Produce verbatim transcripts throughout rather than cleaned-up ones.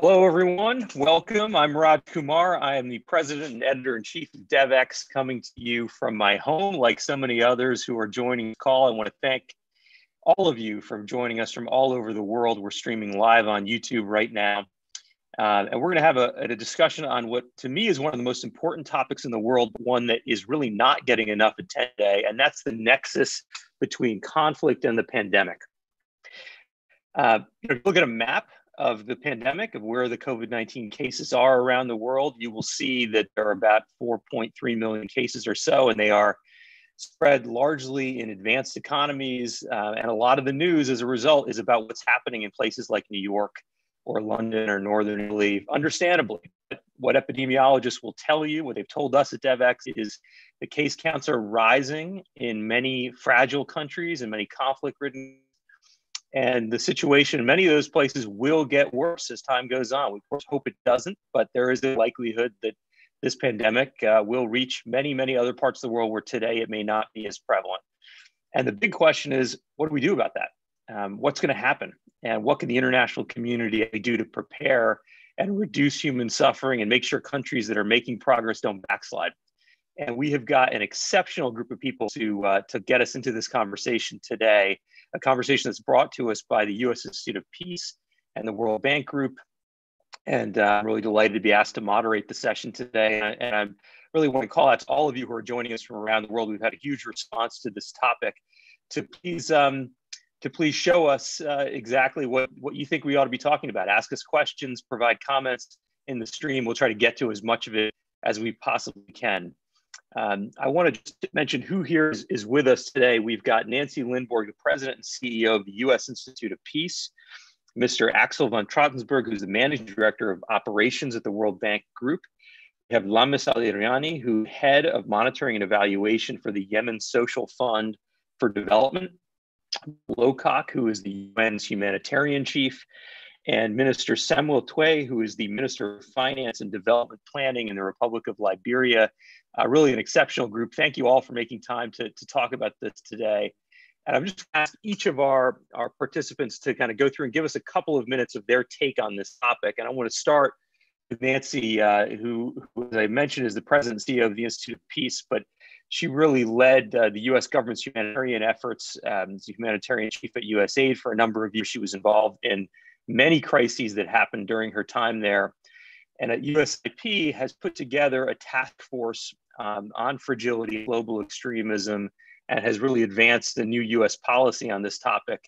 Hello, everyone. Welcome. I'm Raj Kumar. I am the president and editor-in-chief of DevX, coming to you from my home, like so many others who are joining the call. I want to thank all of you for joining us from all over the world. We're streaming live on YouTube right now. Uh, and we're going to have a, a discussion on what, to me, is one of the most important topics in the world, one that is really not getting enough attention today, and that's the nexus between conflict and the pandemic. Uh, look at a map of the pandemic, of where the COVID nineteen cases are around the world. You will see that there are about four point three million cases or so, and they are spread largely in advanced economies. Uh, and a lot of the news as a result is about what's happening in places like New York or London or Northern Italy, understandably. But what epidemiologists will tell you, what they've told us at DevX, is the case counts are rising in many fragile countries and many conflict-ridden. And the situation in many of those places will get worse as time goes on. We, of course, hope it doesn't, but there is a likelihood that this pandemic uh, will reach many, many other parts of the world where today it may not be as prevalent. And the big question is, what do we do about that? Um, what's going to happen? And what can the international community do to prepare and reduce human suffering and make sure countries that are making progress don't backslide? And we have got an exceptional group of people to, uh, to get us into this conversation today, a conversation that's brought to us by the U S Institute of Peace and the World Bank Group. And uh, I'm really delighted to be asked to moderate the session today. And I, and I really want to call out to all of you who are joining us from around the world. We've had a huge response to this topic. To please, um, to please show us uh, exactly what, what you think we ought to be talking about. Ask us questions, provide comments in the stream. We'll try to get to as much of it as we possibly can. Um, I want to just mention who here is, is with us today. We've got Nancy Lindborg, the president and C E O of the U S Institute of Peace, Mister Axel von Trotsenburg, who's the managing director of operations at the World Bank Group. We have Lamis Al-Iryani, who's head of monitoring and evaluation for the Yemen Social Fund for Development, Lowcock, who is the U N's humanitarian chief, and Minister Samuel Tweah, who is the Minister of Finance and Development Planning in the Republic of Liberia. Uh, really an exceptional group. Thank you all for making time to, to talk about this today. And I'm just going to ask each of our, our participants to kind of go through and give us a couple of minutes of their take on this topic. And I want to start with Nancy, uh, who, who, as I mentioned, is the president and C E O of the Institute of Peace, but she really led uh, the U S government's humanitarian efforts um, as a humanitarian chief at U S aid for a number of years. She was involved in many crises that happened during her time there. And at U S I P has put together a task force Um, on fragility, global extremism, and has really advanced the new U S policy on this topic.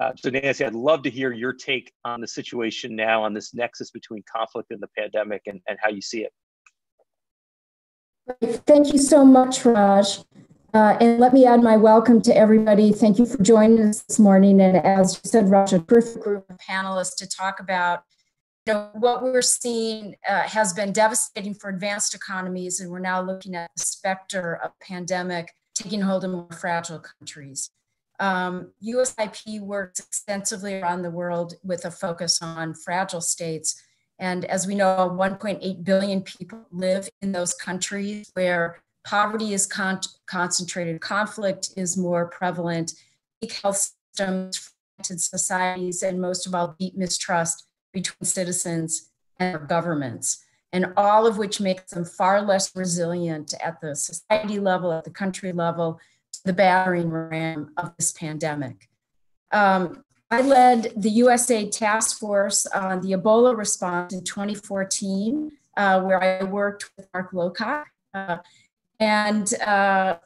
Uh, so Nancy, I'd love to hear your take on the situation now, on this nexus between conflict and the pandemic, and, and how you see it. Thank you so much, Raj. Uh, and let me add my welcome to everybody. Thank you for joining us this morning. And as you said, Raj, a terrific group of panelists to talk about know, what we're seeing uh, has been devastating for advanced economies, and we're now looking at the specter of pandemic taking hold in more fragile countries. Um, U S I P works extensively around the world with a focus on fragile states. And as we know, one point eight billion people live in those countries where poverty is con concentrated, conflict is more prevalent, weak health systems, fragmented societies, and most of all, deep mistrust between citizens and our governments, and all of which makes them far less resilient at the society level, at the country level, to the battering ram of this pandemic. Um, I led the U S aid task force on the Ebola response in twenty fourteen, uh, where I worked with Mark Lowcock, uh, and uh,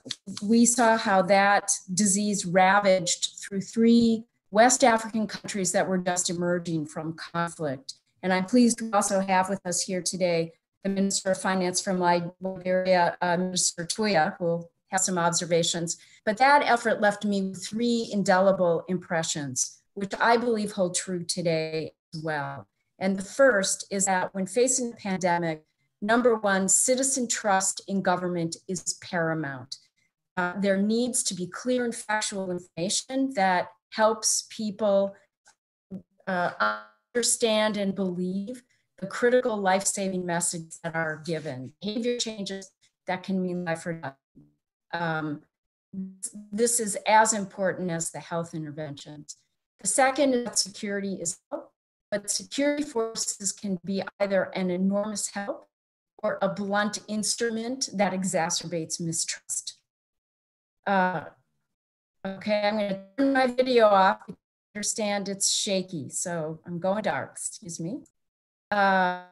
we saw how that disease ravaged through three West African countries that were just emerging from conflict. And I'm pleased we also have with us here today the Minister of Finance from Liberia, uh, Mister Tweah, who will have some observations. But that effort left me with three indelible impressions, which I believe hold true today as well. And the first is that when facing the pandemic, number one, citizen trust in government is paramount. Uh, there needs to be clear and factual information that helps people uh, understand and believe the critical life-saving messages that are given. Behavior changes that can mean life or death. Um, this is as important as the health interventions. The second is that security is low. But security forces can be either an enormous help or a blunt instrument that exacerbates mistrust. Uh, okay, I'm gonna turn my video off. I understand it's shaky, so I'm going dark, excuse me. Uh,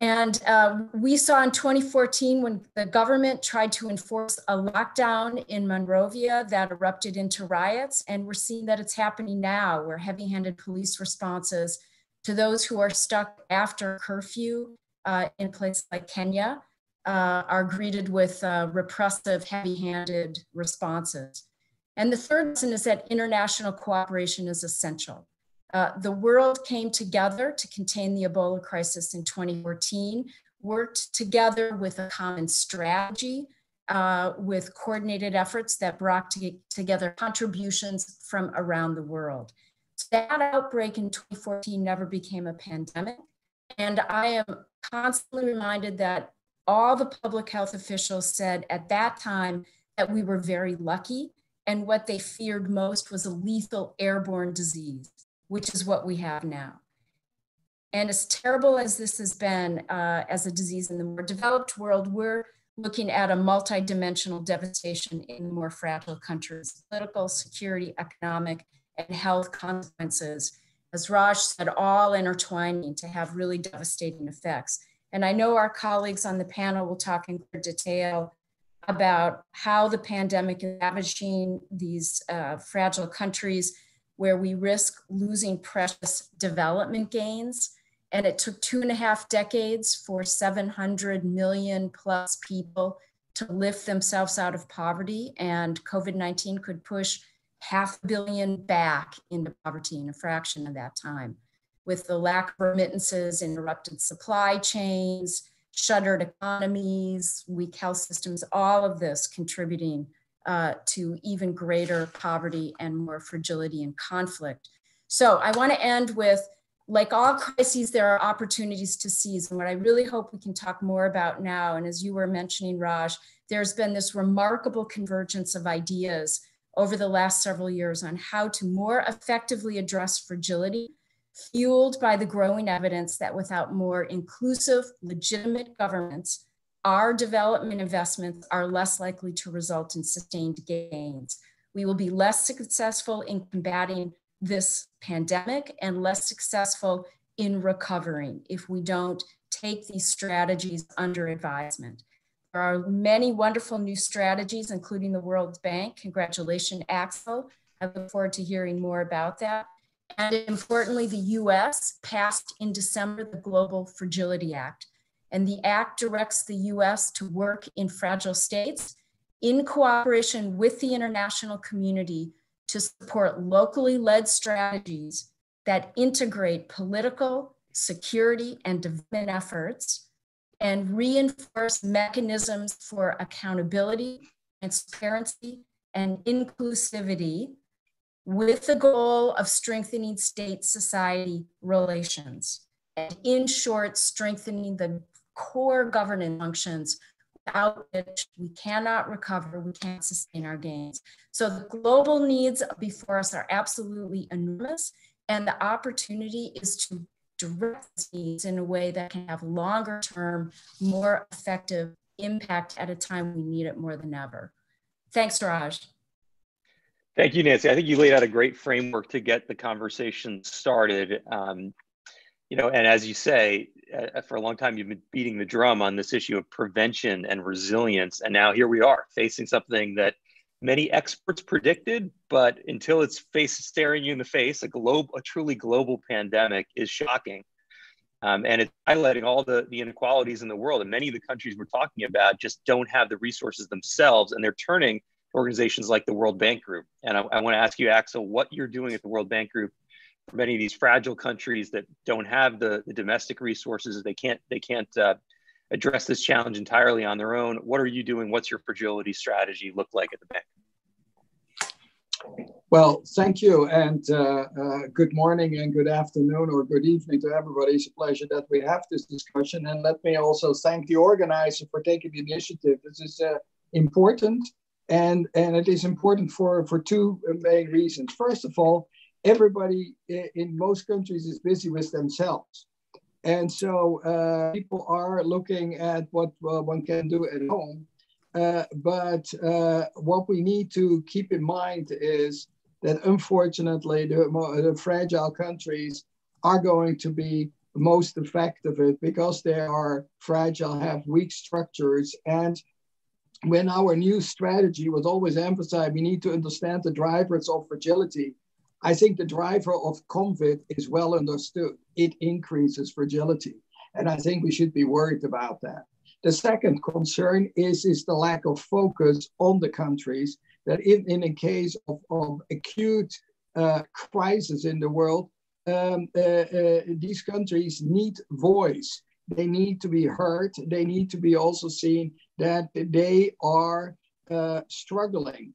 and uh, we saw in twenty fourteen when the government tried to enforce a lockdown in Monrovia that erupted into riots, and we're seeing that it's happening now, where heavy-handed police responses to those who are stuck after curfew Uh, in places like Kenya, uh, are greeted with uh, repressive, heavy-handed responses. And the third reason is that international cooperation is essential. Uh, the world came together to contain the Ebola crisis in twenty fourteen, worked together with a common strategy, uh, with coordinated efforts that brought to together contributions from around the world. So that outbreak in twenty fourteen never became a pandemic. And I am constantly reminded that all the public health officials said at that time that we were very lucky, and what they feared most was a lethal airborne disease, which is what we have now. And as terrible as this has been uh, as a disease in the more developed world, we're looking at a multidimensional devastation in the more fragile countries, political, security, economic, and health consequences. As Raj said, all intertwining to have really devastating effects. And I know our colleagues on the panel will talk in detail about how the pandemic is ravaging these uh, fragile countries where we risk losing precious development gains. And it took two and a half decades for seven hundred million plus people to lift themselves out of poverty, and COVID nineteen could push half a billion back into poverty in a fraction of that time. With the lack of remittances, interrupted supply chains, shuttered economies, weak health systems, all of this contributing uh, to even greater poverty and more fragility and conflict. So I wanna end with, like all crises, there are opportunities to seize. And what I really hope we can talk more about now, and as you were mentioning, Raj, there's been this remarkable convergence of ideas over the last several years on how to more effectively address fragility, fueled by the growing evidence that without more inclusive, legitimate governments, our development investments are less likely to result in sustained gains. We will be less successful in combating this pandemic and less successful in recovering if we don't take these strategies under advisement. There are many wonderful new strategies, including the World Bank. Congratulations, Axel. I look forward to hearing more about that. And importantly, the U S passed in December the Global Fragility Act. And the act directs the U S to work in fragile states in cooperation with the international community to support locally led strategies that integrate political, security, and development efforts, and reinforce mechanisms for accountability, transparency, and inclusivity with the goal of strengthening state-society relations. And in short, strengthening the core governance functions without which we cannot recover, we can't sustain our gains. So the global needs before us are absolutely enormous, and the opportunity is to direct needs in a way that can have longer term, more effective impact at a time we need it more than ever. Thanks, Raj. Thank you, Nancy. I think you laid out a great framework to get the conversation started. Um, you know, and as you say, uh, for a long time, you've been beating the drum on this issue of prevention and resilience. And now here we are facing something that many experts predicted, but until it's face staring you in the face, a, globe, a truly global pandemic is shocking. Um, and it's highlighting all the, the inequalities in the world. And many of the countries we're talking about just don't have the resources themselves, and they're turning to organizations like the World Bank Group. And I, I wanna ask you, Axel, what you're doing at the World Bank Group for many of these fragile countries that don't have the, the domestic resources, they can't, they can't uh, address this challenge entirely on their own. What are you doing? What's your fragility strategy look like at the bank? Well, thank you, and uh, uh, good morning and good afternoon or good evening to everybody. It's a pleasure that we have this discussion, and let me also thank the organizer for taking the initiative. This is uh, important, and, and it is important for, for two main reasons. First of all, everybody in most countries is busy with themselves. And so uh, people are looking at what uh, one can do at home. Uh, but uh, what we need to keep in mind is that unfortunately the, the fragile countries are going to be most affected because they are fragile, have weak structures. And when our new strategy was always emphasized, we need to understand the drivers of fragility. I think the driver of COVID is well understood. It increases fragility. And I think we should be worried about that. The second concern is, is the lack of focus on the countries that in, in a case of, of acute uh, crisis in the world, um, uh, uh, these countries need voice. They need to be heard. They need to be also seen that they are uh, struggling.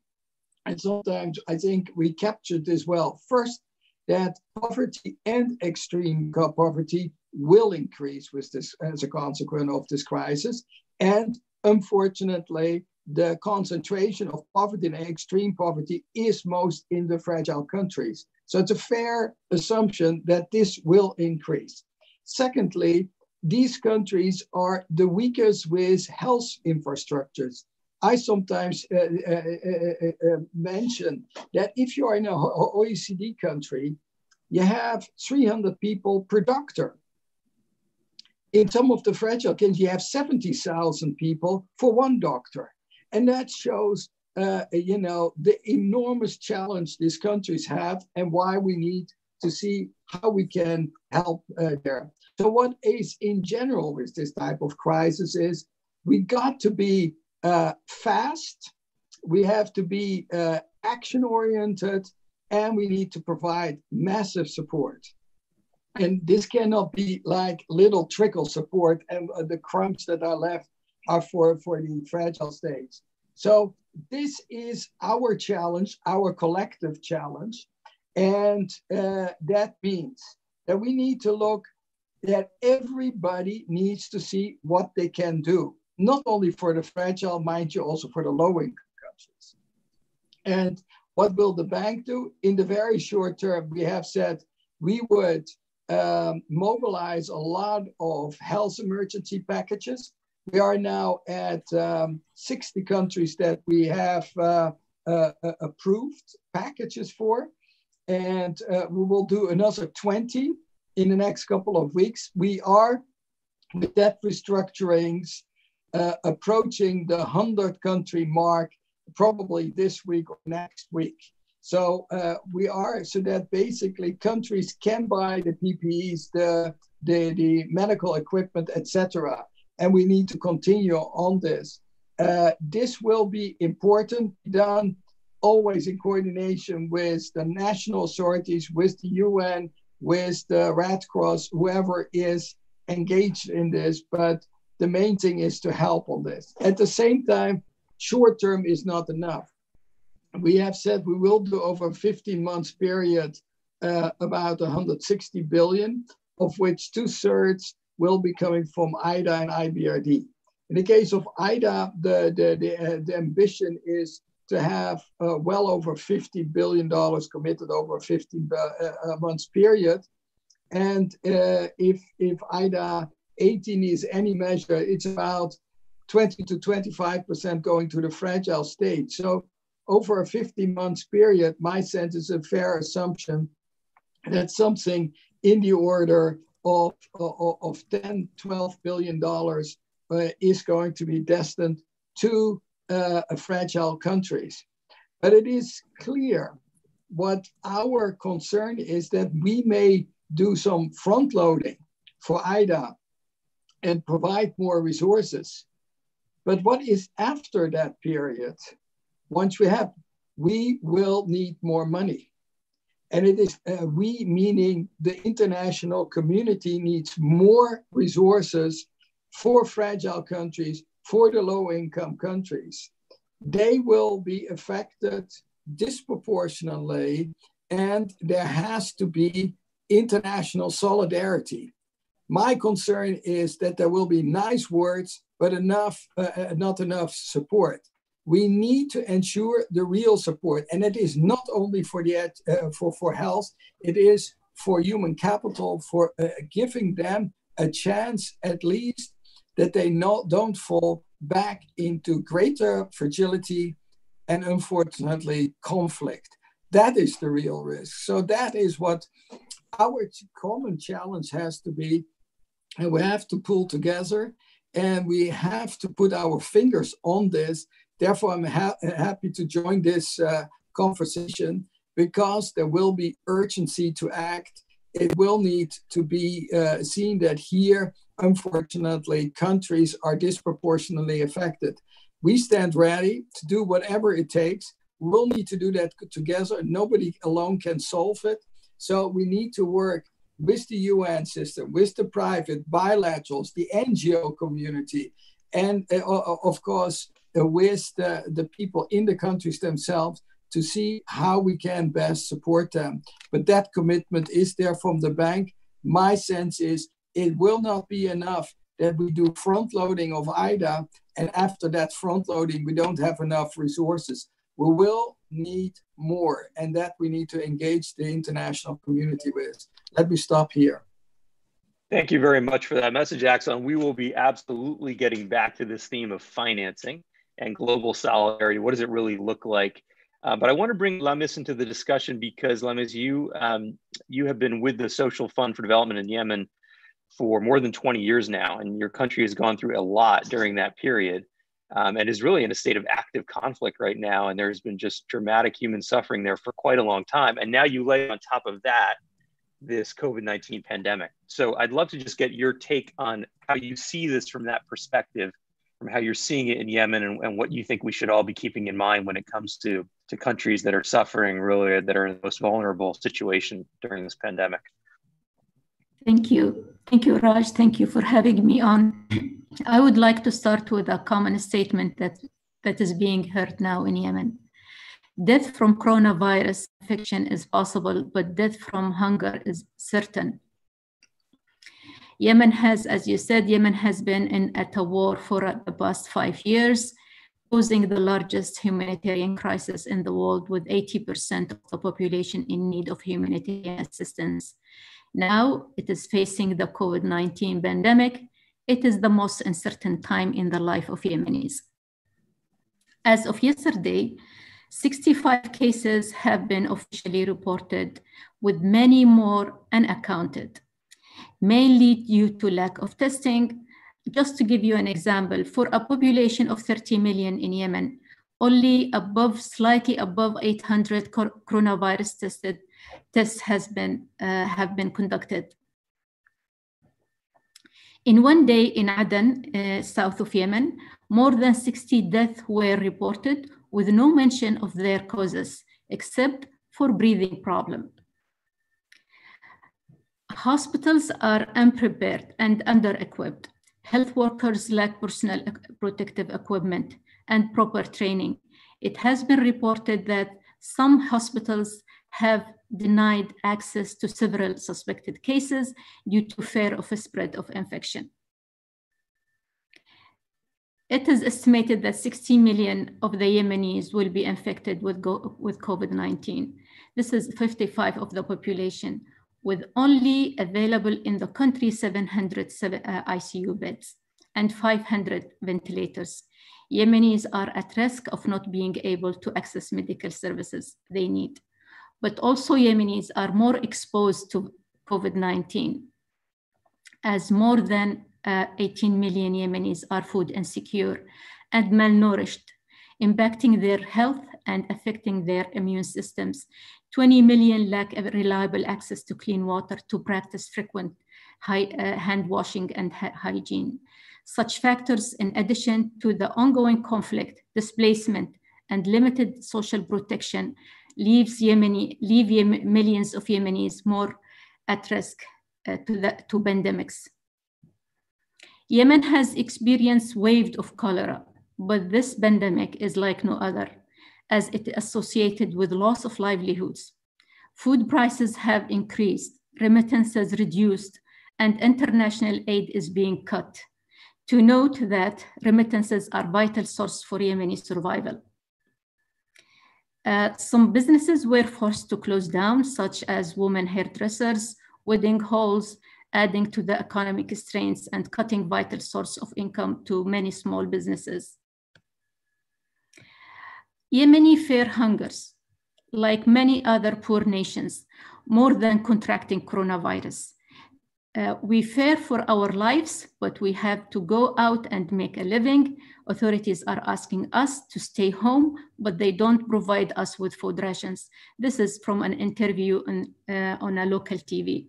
And sometimes I think we captured this well. First, that poverty and extreme poverty will increase with this as a consequence of this crisis. And unfortunately, the concentration of poverty and extreme poverty is most in the fragile countries. So it's a fair assumption that this will increase. Secondly, these countries are the weakest with health infrastructures. I sometimes uh, uh, uh, uh, mention that if you are in an O E C D country, you have three hundred people per doctor. In some of the fragile countries, you have seventy thousand people for one doctor. And that shows, uh, you know, the enormous challenge these countries have and why we need to see how we can help uh, there. So what is in general with this type of crisis is we got to be Uh, fast, we have to be uh, action-oriented, and we need to provide massive support. And this cannot be like little trickle support, and uh, the crumbs that are left are for, for the fragile states. So this is our challenge, our collective challenge, and uh, that means that we need to look that everybody needs to see what they can do. Not only for the fragile, mind you, also for the low-income countries. And what will the bank do? In the very short term, we have said we would um, mobilize a lot of health emergency packages. We are now at um, sixty countries that we have uh, uh, approved packages for, and uh, we will do another twenty in the next couple of weeks. We are, with that restructurings, Uh, approaching the one hundred country mark probably this week or next week. So uh, we are, so that basically countries can buy the P P Es, the, the, the medical equipment, et cetera. And we need to continue on this. Uh, this will be important, done always in coordination with the national authorities, with the U N, with the Red Cross, whoever is engaged in this. But the main thing is to help on this. At the same time, short term is not enough. We have said we will do over a fifteen months period uh, about one hundred sixty billion, of which two thirds will be coming from I D A and I B R D. In the case of I D A, the, the, the, uh, the ambition is to have uh, well over fifty billion dollars committed over a fifteen months period. And uh, if, if I D A eighteen is any measure, it's about twenty to twenty-five percent going to the fragile state. So over a fifteen months period, my sense is a fair assumption that something in the order of, of, of ten, twelve billion dollars uh, is going to be destined to uh, fragile countries. But it is clear what our concern is that we may do some front loading for I D A and provide more resources. But what is after that period? Once we have, we will need more money. And it is uh, we, meaning the international community, needs more resources for fragile countries, for the low-income countries. They will be affected disproportionately, and there has to be international solidarity. My concern is that there will be nice words, but enough, uh, not enough support. we need to ensure the real support. And it is not only for, the, uh, for, for health, it is for human capital, for uh, giving them a chance at least that they not, don't fall back into greater fragility and unfortunately conflict. That is the real risk. So that is what our common challenge has to be. And we have to pull together and we have to put our fingers on this. Therefore, I'm ha happy to join this uh, conversation because there will be urgency to act. It will need to be uh, seen that here, unfortunately, countries are disproportionately affected. We stand ready to do whatever it takes. We'll need to do that together. Nobody alone can solve it. So we need to work with the U N system, with the private, bilaterals, the N G O community, and uh, of course, uh, with the, the people in the countries themselves to see how we can best support them. But that commitment is there from the bank. My sense is it will not be enough that we do front loading of I D A, and after that front loading, we don't have enough resources. We will need more, and that we need to engage the international community with. Let me stop here. Thank you very much for that message, Axel. We will be absolutely getting back to this theme of financing and global solidarity. What does it really look like? Uh, but I want to bring Lamis into the discussion because, Lamis, you, um, you have been with the Social Fund for Development in Yemen for more than twenty years now, and your country has gone through a lot during that period. Um, and is really in a state of active conflict right now. And there's been just dramatic human suffering there for quite a long time. And now you lay on top of that, this COVID nineteen pandemic. So I'd love to just get your take on how you see this from that perspective, from how you're seeing it in Yemen and, and what you think we should all be keeping in mind when it comes to, to countries that are suffering, really, that are in the most vulnerable situation during this pandemic. Thank you. Thank you, Raj. Thank you for having me on. I would like to start with a common statement that, that is being heard now in Yemen. Death from coronavirus infection is possible, but death from hunger is certain. Yemen has, as you said, Yemen has been in, at a war for the past five years, posing the largest humanitarian crisis in the world with eighty percent of the population in need of humanitarian assistance. Now it is facing the COVID nineteen pandemic. It is the most uncertain time in the life of Yemenis. As of yesterday, sixty-five cases have been officially reported, with many more unaccounted, mainly due to lack of testing. Just to give you an example, for a population of thirty million in Yemen, only above, slightly above eight hundred coronavirus tested tests has been, uh, have been conducted. In one day in Aden, uh, south of Yemen, more than sixty deaths were reported with no mention of their causes, except for breathing problems. Hospitals are unprepared and under-equipped. Health workers lack personal protective equipment and proper training. It has been reported that some hospitals have denied access to several suspected cases due to fear of a spread of infection. It is estimated that sixty million of the Yemenis will be infected with, with COVID nineteen. This is fifty-five percent of the population, with only available in the country seven hundred I C U beds and five hundred ventilators. Yemenis are at risk of not being able to access medical services they need. But also Yemenis are more exposed to COVID nineteen, as more than uh, eighteen million Yemenis are food insecure and malnourished, impacting their health and affecting their immune systems. twenty million lack of reliable access to clean water to practice frequent high, uh, hand washing and ha hygiene. Such factors, in addition to the ongoing conflict, displacement, and limited social protection, leaves Yemeni, leave Yemen, millions of Yemenis more at risk uh, to, the, to pandemics. Yemen has experienced waves of cholera, but this pandemic is like no other, as it is associated with loss of livelihoods. Food prices have increased, remittances reduced, and international aid is being cut. to note that remittances are a vital source for Yemeni survival. Uh, some businesses were forced to close down, such as women hairdressers, wedding halls, adding to the economic strains and cutting vital source of income to many small businesses. Yemeni fear hungers, like many other poor nations, more than contracting coronavirus. Uh, we fear for our lives, but we have to go out and make a living. Authorities are asking us to stay home, but they don't provide us with food rations. This is from an interview on, uh, on a local T V.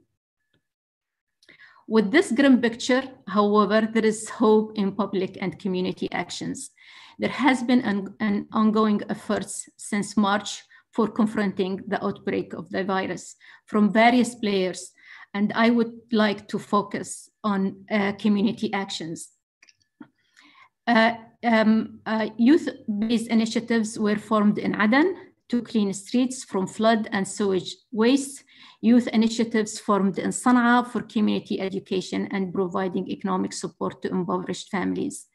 With this grim picture, however, there is hope in public and community actions. There has been an, an ongoing efforts since March for confronting the outbreak of the virus from various players, and I would like to focus on uh, community actions. Uh, um, uh, Youth-based initiatives were formed in Aden to clean streets from flood and sewage waste. Youth initiatives formed in Sana'a for community education and providing economic support to impoverished families.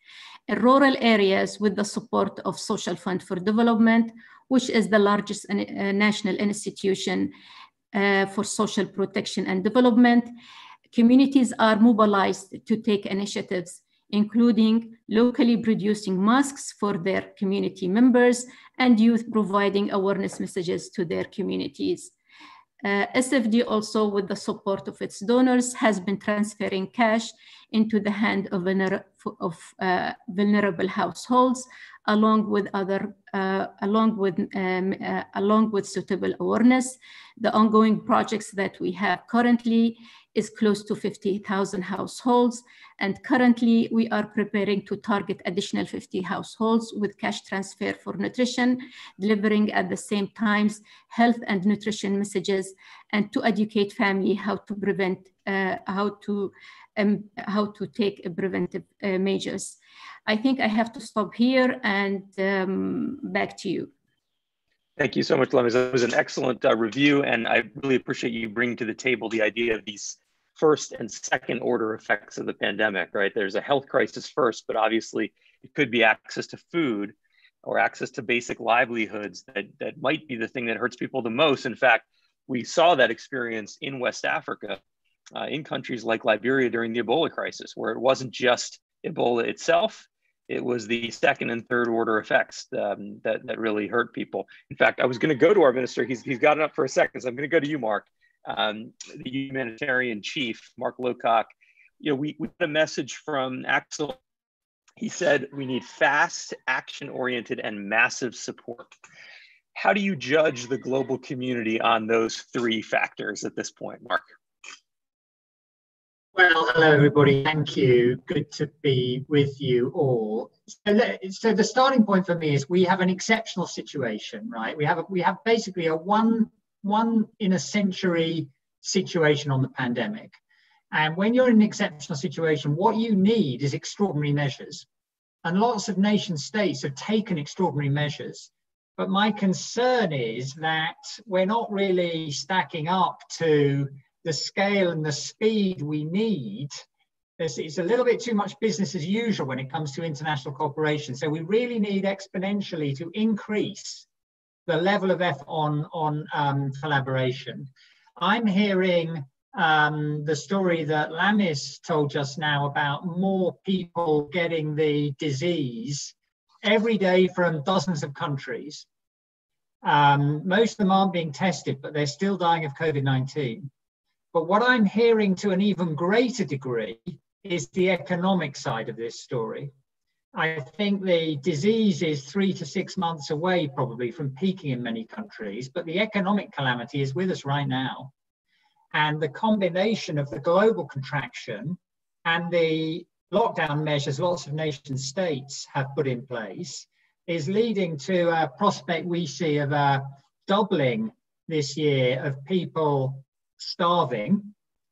In rural areas, with the support of Social Fund for Development, which is the largest uh, national institution uh, for social protection and development, communities are mobilized to take initiatives, including locally producing masks for their community members and youth providing awareness messages to their communities. Uh, S F D also, with the support of its donors, has been transferring cash into the hand of, vener of uh, vulnerable households, along with other, uh, along with um, uh, along with suitable awareness. The ongoing projects that we have currently is close to fifty thousand households, and currently we are preparing to target additional fifty households with cash transfer for nutrition, delivering at the same times health and nutrition messages, and to educate family how to prevent uh, how to um, how to take preventive uh, measures. I think I have to stop here, and um, back to you. Thank you so much, Lamis. That was an excellent uh, review, and I really appreciate you bringing to the table the idea of these first and second order effects of the pandemic, right? There's a health crisis first, but obviously it could be access to food or access to basic livelihoods that, that might be the thing that hurts people the most. In fact, we saw that experience in West Africa, uh, in countries like Liberia during the Ebola crisis, where it wasn't just Ebola itself, it was the second and third order effects um, that, that really hurt people. In fact, I was going to go to our minister. He's, he's got it up for a second, so I'm going to go to you, Mark, um, the humanitarian chief, Mark Lowcock. You know, we, we got a message from Axel. He said, we need fast, action-oriented, and massive support. How do you judge the global community on those three factors at this point, Mark? Well, hello everybody, thank you. Good to be with you all. So, so the starting point for me is we have an exceptional situation, right? We have a, we have basically a one, one in a century situation on the pandemic. And when you're in an exceptional situation, what you need is extraordinary measures. And lots of nation states have taken extraordinary measures. But my concern is that we're not really stacking up to the scale and the speed we need. It's a little bit too much business as usual when it comes to international cooperation. So we really need exponentially to increase the level of effort on, on um, collaboration. I'm hearing um, the story that Lamis told just now about more people getting the disease every day from dozens of countries. Um, most of them aren't being tested, but they're still dying of COVID nineteen. But what I'm hearing to an even greater degree is the economic side of this story. I think the disease is three to six months away probably from peaking in many countries, but the economic calamity is with us right now. And the combination of the global contraction and the lockdown measures lots of nation states have put in place is leading to a prospect we see of a doubling this year of people starving,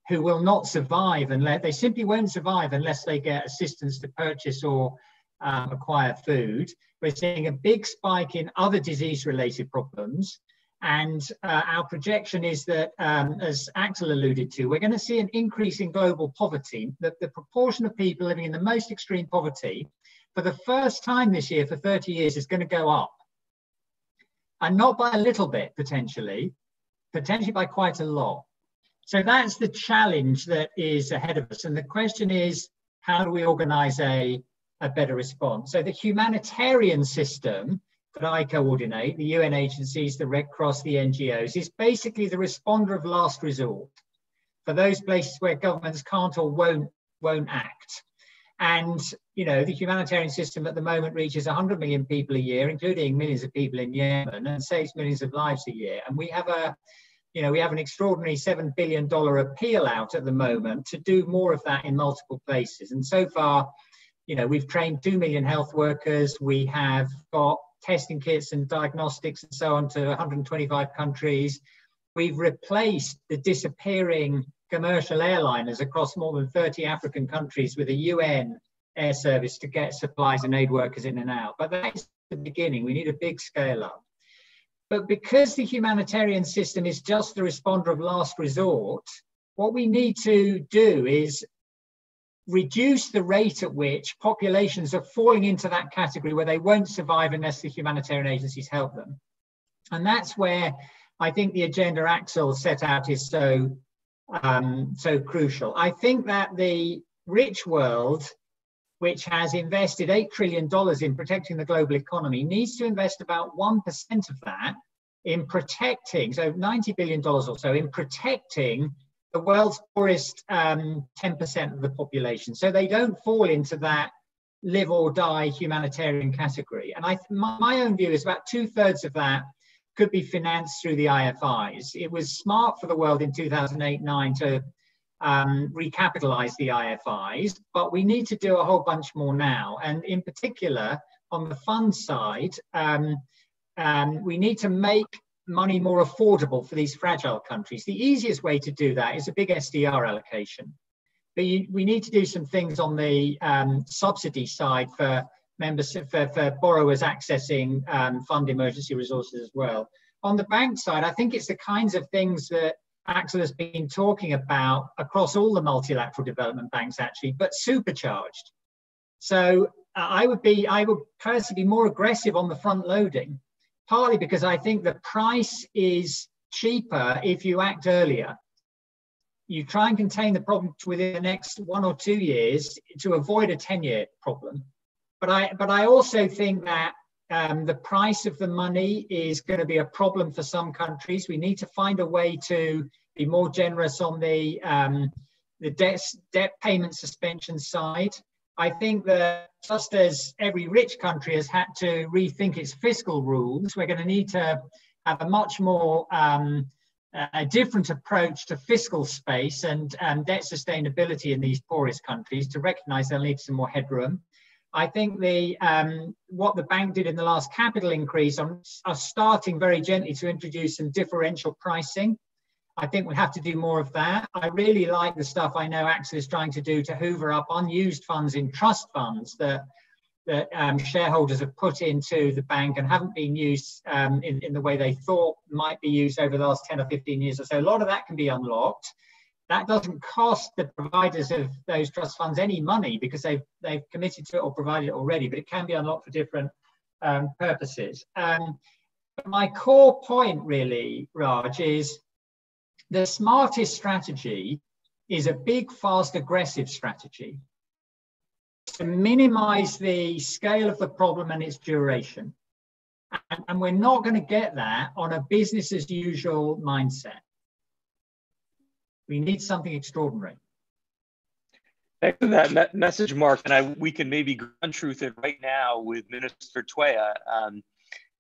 who will not survive unless they simply won't survive unless they get assistance to purchase or um, acquire food. We're seeing a big spike in other disease related problems, And uh, our projection is that, um, as Axel alluded to, we're going to see an increase in global poverty, that the proportion of people living in the most extreme poverty for the first time this year for thirty years is going to go up. And not by a little bit, potentially, potentially by quite a lot. So that's the challenge that is ahead of us. And the question is, how do we organize a, a better response? So the humanitarian system that I coordinate, the U N agencies, the Red Cross, the N G Os, is basically the responder of last resort for those places where governments can't or won't, won't act. And, you know, the humanitarian system at the moment reaches one hundred million people a year, including millions of people in Yemen, and saves millions of lives a year. And we have a, you know, we have an extraordinary seven billion dollar appeal out at the moment to do more of that in multiple places. And so far, you know, we've trained two million health workers. We have got testing kits and diagnostics and so on to one hundred twenty-five countries. We've replaced the disappearing commercial airliners across more than thirty African countries with a U N air service to get supplies and aid workers in and out. But that's the beginning. We need a big scale up. But because the humanitarian system is just the responder of last resort, what we need to do is reduce the rate at which populations are falling into that category where they won't survive unless the humanitarian agencies help them. And that's where I think the agenda Axel set out is so Um, so crucial. I think that the rich world, which has invested eight trillion dollars in protecting the global economy, needs to invest about one percent of that in protecting, so ninety billion dollars or so, in protecting the world's poorest um, ten percent of the population, so they don't fall into that live or die humanitarian category. And I, my, my own view is about two thirds of that could be financed through the I F Is. It was smart for the world in two thousand eight nine to um, recapitalize the I F Is, but we need to do a whole bunch more now. And in particular, on the fund side, um, um, we need to make money more affordable for these fragile countries. The easiest way to do that is a big S D R allocation. But you, we need to do some things on the um, subsidy side for members, for, for borrowers accessing um, fund emergency resources as well. On the bank side, I think it's the kinds of things that Axel has been talking about across all the multilateral development banks, actually, but supercharged. So uh, I would be, I would personally be more aggressive on the front loading, partly because I think the price is cheaper if you act earlier. You try and contain the problem within the next one or two years to avoid a ten-year problem. But I, but I also think that um, the price of the money is going to be a problem for some countries. We need to find a way to be more generous on the, um, the debt, debt payment suspension side. I think that just as every rich country has had to rethink its fiscal rules, we're going to need to have a much more um, a different approach to fiscal space and um, debt sustainability in these poorest countries to recognize they'll need some more headroom. I think the, um, what the bank did in the last capital increase on, are starting very gently to introduce some differential pricing. I think we have to do more of that. I really like the stuff I know Axel is trying to do to hoover up unused funds in trust funds that, that um, shareholders have put into the bank and haven't been used um, in, in the way they thought might be used over the last ten or fifteen years or so. A lot of that can be unlocked. That doesn't cost the providers of those trust funds any money because they've, they've committed to it or provided it already, but it can be unlocked for different um, purposes. Um, but my core point really, Raj, is the smartest strategy is a big, fast, aggressive strategy to minimize the scale of the problem and its duration. And, and we're not going to get that on a business as usual mindset. We need something extraordinary. Thanks for that message, Mark. And I, we can maybe untruth it right now with Minister Tweah. Um,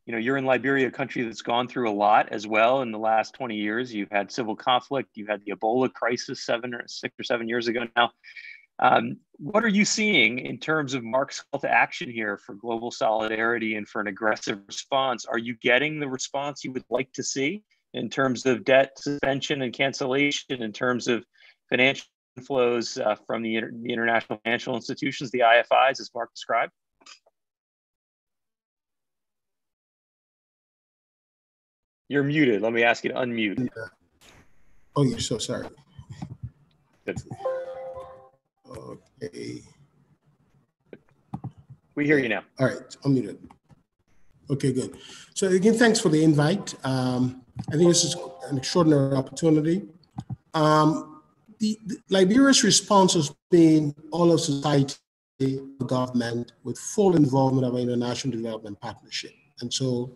you know, you're in Liberia, a country that's gone through a lot as well in the last twenty years. You've had civil conflict. You had the Ebola crisis seven or six or seven years ago now. Um, what are you seeing in terms of Mark's call to action here for global solidarity and for an aggressive response? Are you getting the response you would like to see in terms of debt suspension and cancellation, in terms of financial flows uh, from the, inter the international financial institutions, the I F Is, as Mark described? You're muted. Let me ask you to unmute. Yeah. Oh, you're so sorry. That's okay. We hear you now. All right, unmuted. Okay, good. So again, thanks for the invite. Um, I think this is an extraordinary opportunity. Um, the, the Liberia's response has been all of society, government, with full involvement of our international development partnership. And so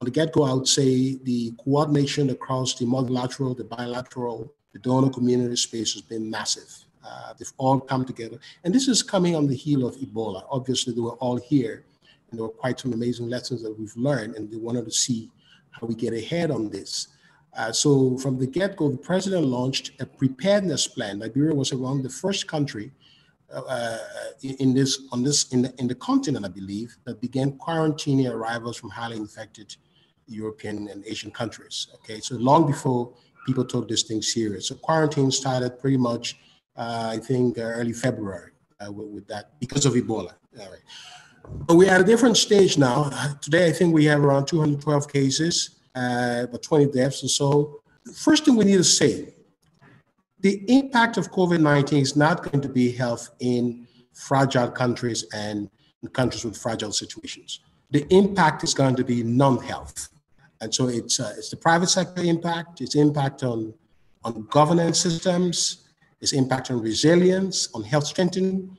on the get-go, I would say the coordination across the multilateral, the bilateral, the donor community space has been massive. Uh, they've all come together. And this is coming on the heel of Ebola. Obviously, they were all here, and there were quite some amazing lessons that we've learned, and they wanted to see how we get ahead on this. Uh, so from the get-go, the president launched a preparedness plan. Liberia was around the first country uh, in this, on this, in the, in the continent, I believe, that began quarantining arrivals from highly infected European and Asian countries. Okay, so long before people took this thing serious. So quarantine started pretty much, uh, I think, uh, early February uh, with, with that, because of Ebola. All right. But we're at a different stage now. Today, I think we have around two hundred twelve cases, uh, about twenty deaths or so. The first thing we need to say, the impact of COVID nineteen is not going to be health in fragile countries and in countries with fragile situations. The impact is going to be non-health. And so it's, uh, it's the private sector impact, its impact on, on governance systems, its impact on resilience, on health strengthening.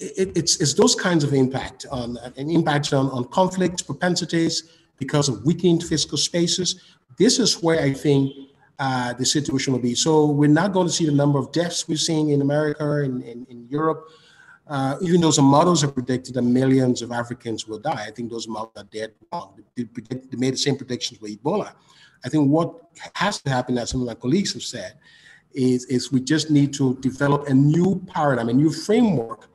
It, it's, it's those kinds of impact, on, an impact on, on conflicts, propensities, because of weakened fiscal spaces. This is where I think uh, the situation will be. So we're not going to see the number of deaths we're seeing in America and in, in, in Europe. Uh, even though some models have predicted that millions of Africans will die, I think those models are dead wrong. They, predict, they made the same predictions with Ebola. I think what has to happen, as some of my colleagues have said, is, is we just need to develop a new paradigm, a new framework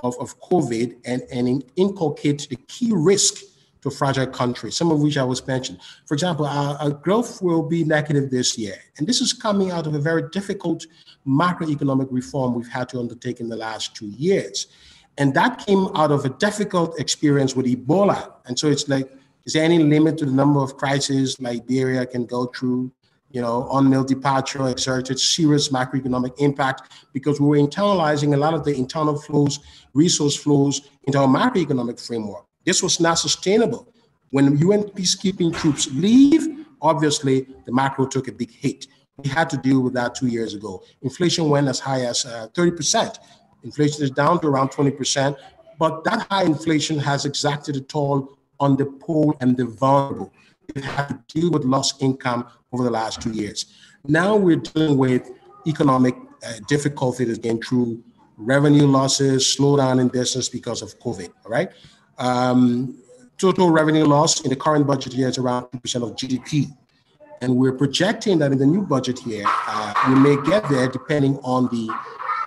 of, of COVID and, and inculcate the key risk to fragile countries, some of which I was mentioning. For example, our, our growth will be negative this year. And this is coming out of a very difficult macroeconomic reform we've had to undertake in the last two years. And that came out of a difficult experience with Ebola. And so it's like, is there any limit to the number of crises Liberia can go through? You know, unmilled departure exerted serious macroeconomic impact because we were internalizing a lot of the internal flows, resource flows into our macroeconomic framework. This was not sustainable. When U N peacekeeping troops leave, obviously the macro took a big hit. We had to deal with that two years ago. Inflation went as high as uh, thirty percent. Inflation is down to around twenty percent, but that high inflation has exacted a toll on the poor and the vulnerable. We've had to deal with lost income over the last two years. Now we're dealing with economic uh, difficulties again through revenue losses, slowdown in business because of COVID, all right? Um, total revenue loss in the current budget year is around two percent of G D P. And we're projecting that in the new budget year, uh, we may get there depending on the,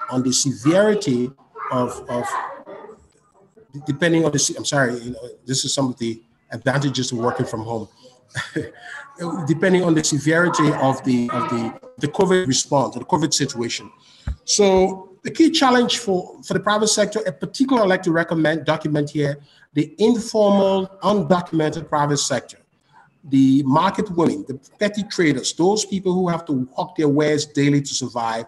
on the severity of, of, depending on the, I'm sorry, you know, this is some of the advantages of working from home. Depending on the severity of the, of the, the COVID response, the COVID situation. So the key challenge for, for the private sector, in particular, I'd like to recommend, document here, the informal, undocumented private sector, the market women, the petty traders, those people who have to hawk their wares daily to survive,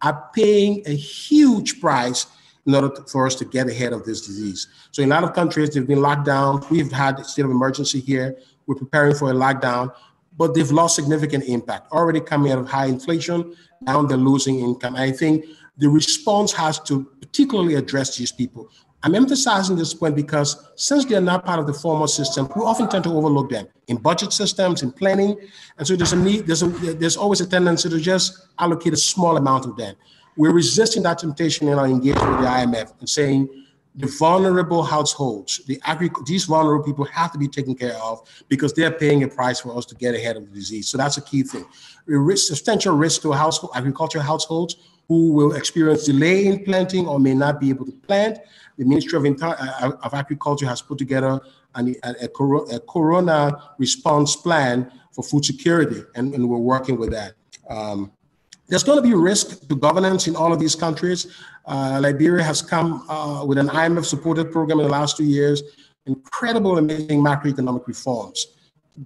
are paying a huge price in order to, for us to get ahead of this disease. So in a lot of countries, they've been locked down. We've had a state of emergency here. We're preparing for a lockdown, but they've lost significant impact. Already coming out of high inflation, now they're losing income. I think the response has to particularly address these people. I'm emphasizing this point because since they're not part of the formal system, we often tend to overlook them in budget systems, in planning. And so there's a need, there's, a, there's always a tendency to just allocate a small amount of them. We're resisting that temptation in our engagement with the I M F and saying the vulnerable households, the agric- these vulnerable people have to be taken care of because they're paying a price for us to get ahead of the disease. So that's a key thing. A risk, substantial risk to household, agricultural households, who will experience delay in planting or may not be able to plant. The Ministry of, Inter uh, of Agriculture has put together an, a, a, cor a corona response plan for food security, and, and we're working with that. Um, there's going to be risk to governance in all of these countries. Uh, Liberia has come uh, with an I M F-supported program in the last two years, incredible, amazing macroeconomic reforms.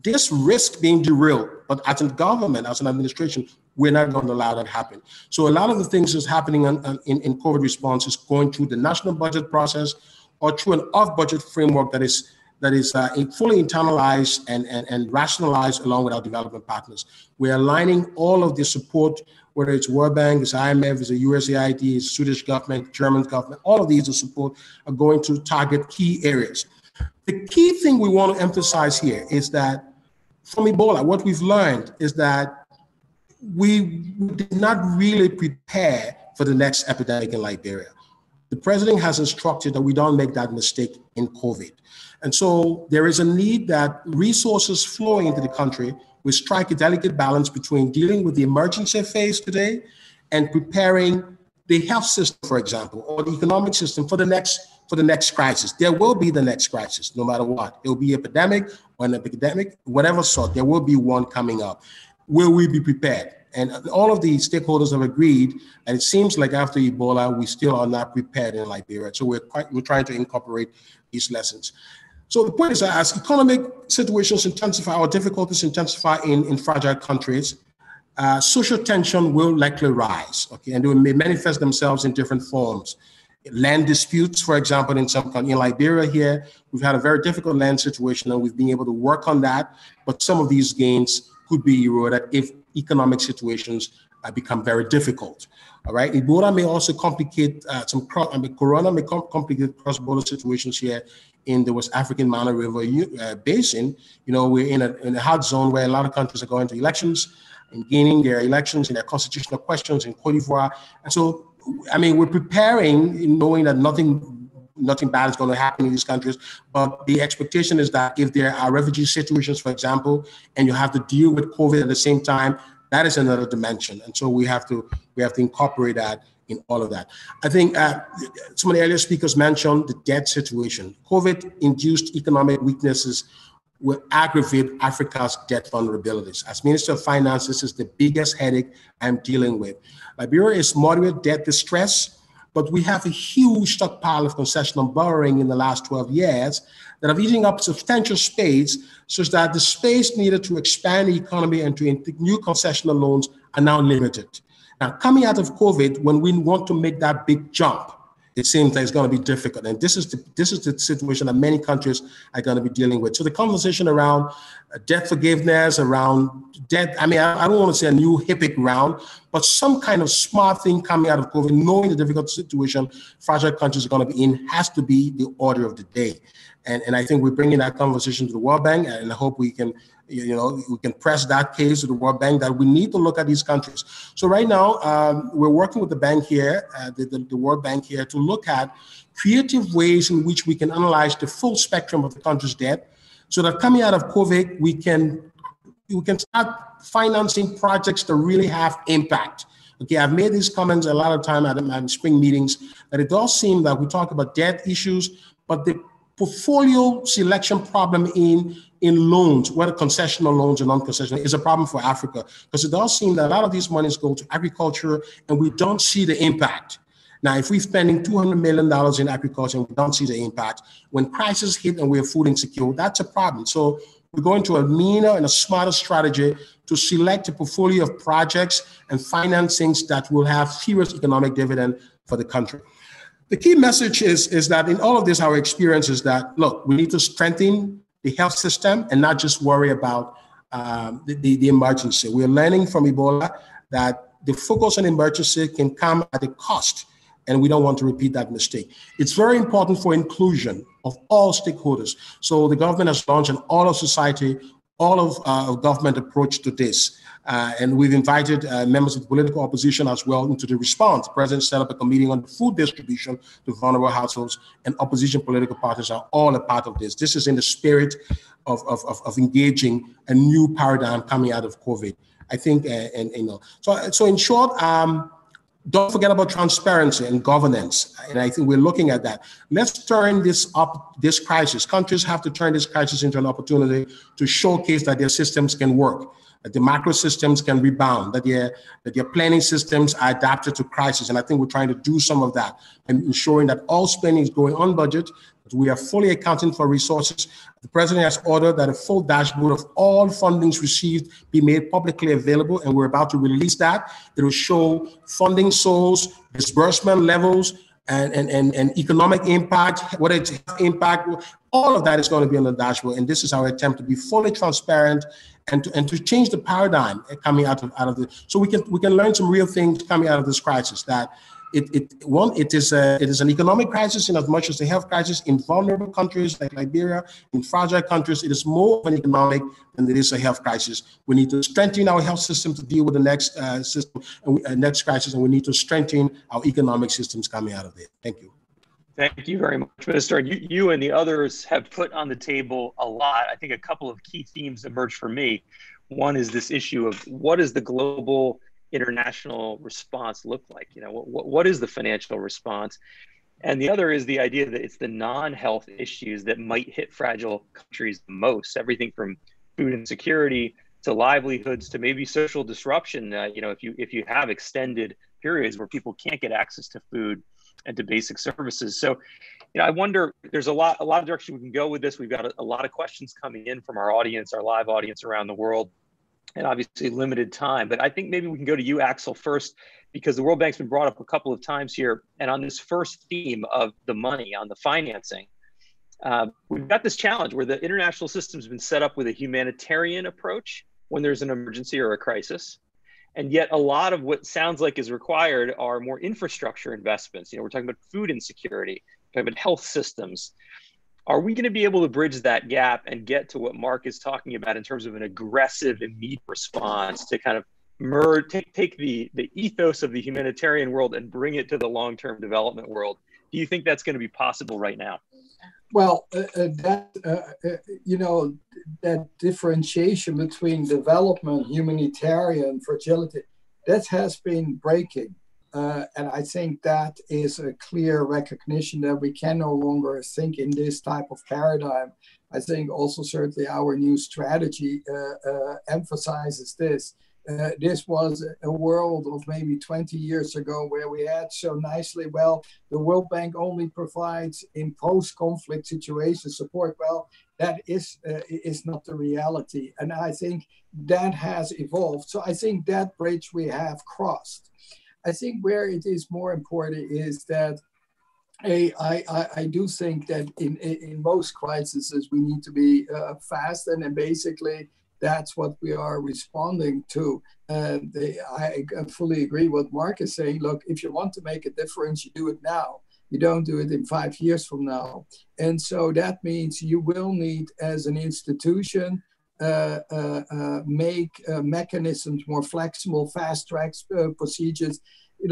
this risk being derailed. But as a government, as an administration, we're not going to allow that to happen. So a lot of the things that's happening in, in, in COVID response is going through the national budget process or through an off-budget framework that is that is uh, fully internalized and, and, and rationalized along with our development partners. We're aligning all of the support, whether it's World Bank, it's I M F, it's the U S A I D, it's Swedish government, German government, all of these the support are going to target key areas. The key thing we want to emphasize here is that from Ebola, what we've learned is that we did not really prepare for the next epidemic in Liberia. The president has instructed that we don't make that mistake in COVID. And so there is a need that resources flowing into the country will strike a delicate balance between dealing with the emergency phase today and preparing the health system, for example, or the economic system for the next for the next crisis. There will be the next crisis, no matter what. There will be an epidemic or an epidemic, whatever sort, there will be one coming up. Will we be prepared? And all of the stakeholders have agreed, and it seems like after Ebola, we still are not prepared in Liberia. So we're, quite, we're trying to incorporate these lessons. So the point is that as economic situations intensify or difficulties intensify in, in fragile countries, uh, social tension will likely rise, okay? And they may manifest themselves in different forms. Land disputes, for example, in some country, in Liberia here, we've had a very difficult land situation and we've been able to work on that, but some of these gains could be eroded if economic situations uh, become very difficult, all right? Ebola may also complicate uh, some, I mean, Corona may com complicate cross-border situations here in the West African Mano River uh, Basin. You know, we're in a, in a hot zone where a lot of countries are going to elections and gaining their elections and their constitutional questions in Côte d'Ivoire. And so, I mean, we're preparing knowing that nothing Nothing bad is going to happen in these countries, but the expectation is that if there are refugee situations, for example, and you have to deal with COVID at the same time, that is another dimension. And so we have to we have to incorporate that in all of that. I think uh, some of the earlier speakers mentioned the debt situation. COVID-induced economic weaknesses will aggravate Africa's debt vulnerabilities. As Minister of Finance, this is the biggest headache I'm dealing with. Liberia is moderate debt distress, but we have a huge stockpile of concessional borrowing in the last twelve years that have eaten up substantial space, such that the space needed to expand the economy and to new concessional loans are now limited. Now, coming out of COVID, when we want to make that big jump, it seems that it's going to be difficult. And this is the, this is the situation that many countries are going to be dealing with. So the conversation around debt forgiveness, around debt, I mean, I, I don't want to say a new HIPIC round, but some kind of smart thing coming out of COVID, knowing the difficult situation fragile countries are going to be in, has to be the order of the day. And, and I think we're bringing that conversation to the World Bank, and I hope we can, you know, we can press that case to the World Bank that we need to look at these countries. So right now, um, we're working with the bank here, uh, the, the, the World Bank here, to look at creative ways in which we can analyze the full spectrum of the country's debt, so that coming out of COVID, we can we can start financing projects that really have impact. Okay, I've made these comments a lot of time at, at spring meetings, that it does seem that we talk about debt issues, but the portfolio selection problem in, in loans, whether concessional loans or non-concessional, is a problem for Africa, because it does seem that a lot of these monies go to agriculture and we don't see the impact. Now, if we're spending two hundred million dollars in agriculture and we don't see the impact, when crises hit and we're food insecure, that's a problem. So we're going to a meaner and a smarter strategy to select a portfolio of projects and financings that will have serious economic dividend for the country. The key message is, is that in all of this, our experience is that, look, we need to strengthen the health system and not just worry about um, the, the, the emergency. We're learning from Ebola that the focus on emergency can come at a cost, and we don't want to repeat that mistake. It's very important for inclusion of all stakeholders. So the government has launched an all of society, all of uh, government approach to this. Uh, and we've invited uh, members of the political opposition as well into the response. The president set up a meeting on food distribution to vulnerable households, and opposition political parties are all a part of this. This is in the spirit of, of, of, of engaging a new paradigm coming out of COVID, I think, uh, and you know. So, so in short, um, don't forget about transparency and governance, and I think we're looking at that. Let's turn this up, this crisis. Countries have to turn this crisis into an opportunity to showcase that their systems can work, that the macro systems can rebound, that their, that their planning systems are adapted to crisis. And I think we're trying to do some of that and ensuring that all spending is going on budget, But we are fully accounting for resources. The president has ordered that a full dashboard of all fundings received be made publicly available, and we're about to release that. It will show funding source, disbursement levels, and, and, and, and economic impact, what its impact, all of that is going to be on the dashboard. And this is our attempt to be fully transparent and to, and to change the paradigm coming out of, out of the, so we can, we can learn some real things coming out of this crisis, that It, it, one, it is, a, it is an economic crisis in as much as a health crisis in vulnerable countries like Liberia, in fragile countries. It is more of an economic than it is a health crisis. We need to strengthen our health system to deal with the next uh, system, uh, next crisis, and we need to strengthen our economic systems coming out of it. Thank you. Thank you very much, Minister. You, you and the others have put on the table a lot. I think a couple of key themes emerged for me. One is this issue of what is the global international response look like? You know, what, what is the financial response? And the other is the idea that it's the non-health issues that might hit fragile countries the most, everything from food insecurity to livelihoods to maybe social disruption. Uh, you know, if you, if you have extended periods where people can't get access to food and to basic services. So, you know, I wonder, there's a lot, a lot of direction we can go with this. We've got a, a lot of questions coming in from our audience, our live audience around the world, and obviously limited time. But I think maybe we can go to you, Axel, first, because the World Bank's been brought up a couple of times here. And on this first theme of the money, on the financing, uh, we've got this challenge where the international system's been set up with a humanitarian approach when there's an emergency or a crisis. And yet a lot of what sounds like is required are more infrastructure investments. You know, we're talking about food insecurity, we're talking about health systems. Are we going to be able to bridge that gap and get to what Mark is talking about in terms of an aggressive, immediate response to kind of merge, take, take the, the ethos of the humanitarian world and bring it to the long-term development world? Do you think that's going to be possible right now? Well, uh, that, uh, you know, that differentiation between development, humanitarian, fragility, that has been breaking. Uh, and I think that is a clear recognition that we can no longer think in this type of paradigm. I think also certainly our new strategy uh, uh, emphasizes this. Uh, this was a world of maybe twenty years ago where we had so nicely, well, the World Bank only provides in post-conflict situation support. Well, that is, uh, is not the reality. And I think that has evolved. So I think that bridge we have crossed. I think where it is more important is that I, I, I do think that in, in most crises we need to be uh, fast, and, and basically that's what we are responding to. Uh, they, I fully agree with what Mark is saying. Look, if you want to make a difference, you do it now. You don't do it in five years from now. And so that means you will need, as an institution, Uh, uh, uh, make uh, mechanisms more flexible, fast track uh, procedures.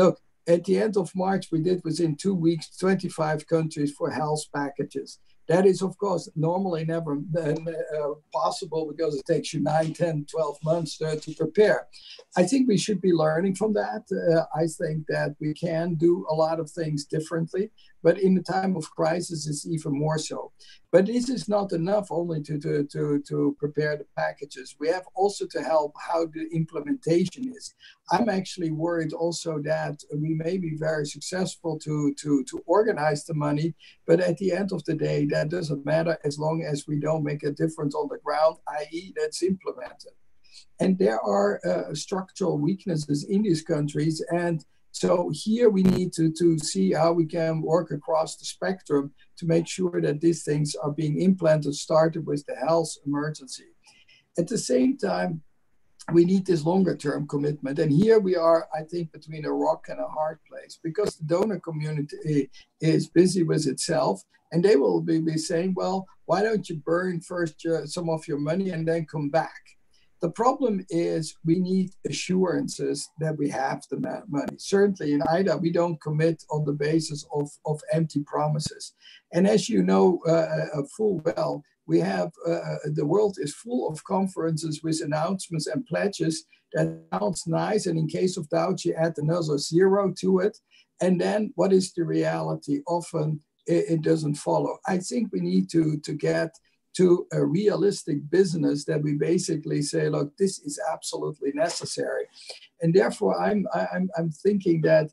Look, at the end of March, we did within two weeks, twenty-five countries for health packages. That is, of course, normally never uh, possible because it takes you nine, ten, twelve months uh, to prepare. I think we should be learning from that. Uh, I think that we can do a lot of things differently, but in the time of crisis, it's even more so. But this is not enough only to, to, to, to prepare the packages. We have also to help how the implementation is. I'm actually worried also that we may be very successful to, to, to organize the money, but at the end of the day, that doesn't matter as long as we don't make a difference on the ground, that is that's implemented. And there are uh, structural weaknesses in these countries, and so here we need to, to see how we can work across the spectrum to make sure that these things are being implemented, started with the health emergency. At the same time, we need this longer term commitment. And here we are, I think, between a rock and a hard place, because the donor community is busy with itself. And they will be, be saying, well, why don't you burn first your, some of your money and then come back? The problem is we need assurances that we have the money. Certainly in I D A, we don't commit on the basis of, of empty promises. And as you know uh, full well, we have, uh, the world is full of conferences with announcements and pledges that sounds nice. And in case of doubt, you add another zero to it. And then what is the reality? Often it, it doesn't follow. I think we need to, to get to a realistic business that we basically say, look, this is absolutely necessary. And therefore, I'm, I'm, I'm thinking that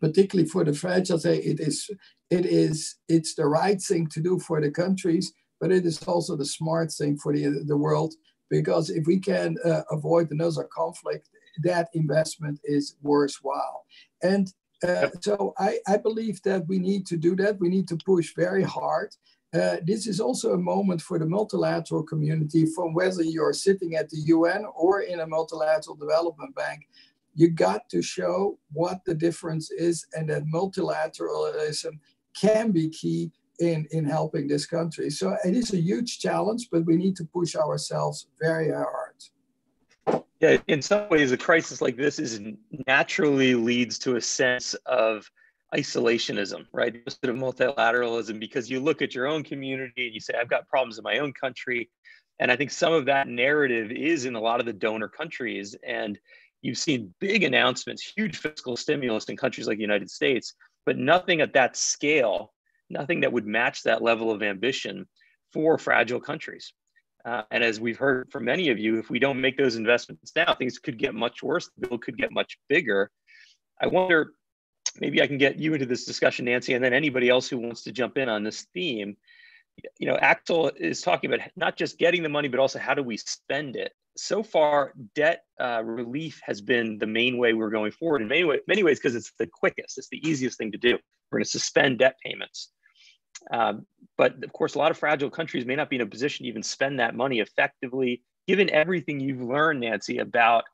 particularly for the fragile, say it is, it is, it's the right thing to do for the countries, but it is also the smart thing for the, the world, because if we can uh, avoid another conflict, that investment is worthwhile. And uh, so I, I believe that we need to do that. We need to push very hard. Uh, this is also a moment for the multilateral community, from whether you're sitting at the U N or in a multilateral development bank. You got to show what the difference is, and that multilateralism can be key in, in helping this country. So it is a huge challenge, but we need to push ourselves very hard. Yeah, in some ways, a crisis like this is naturally leads to a sense of isolationism, right? Instead of multilateralism, because you look at your own community and you say, I've got problems in my own country. And I think some of that narrative is in a lot of the donor countries. And you've seen big announcements, huge fiscal stimulus in countries like the United States, but nothing at that scale, nothing that would match that level of ambition for fragile countries. Uh, and as we've heard from many of you, if we don't make those investments now, things could get much worse, the bill could get much bigger. I wonder, maybe I can get you into this discussion, Nancy, and then anybody else who wants to jump in on this theme. You know, Axel is talking about not just getting the money, but also how do we spend it? So far, debt uh, relief has been the main way we're going forward in many, way, many ways, because it's the quickest, it's the easiest thing to do. We're going to suspend debt payments. Um, but of course, a lot of fragile countries may not be in a position to even spend that money effectively, given everything you've learned, Nancy, about,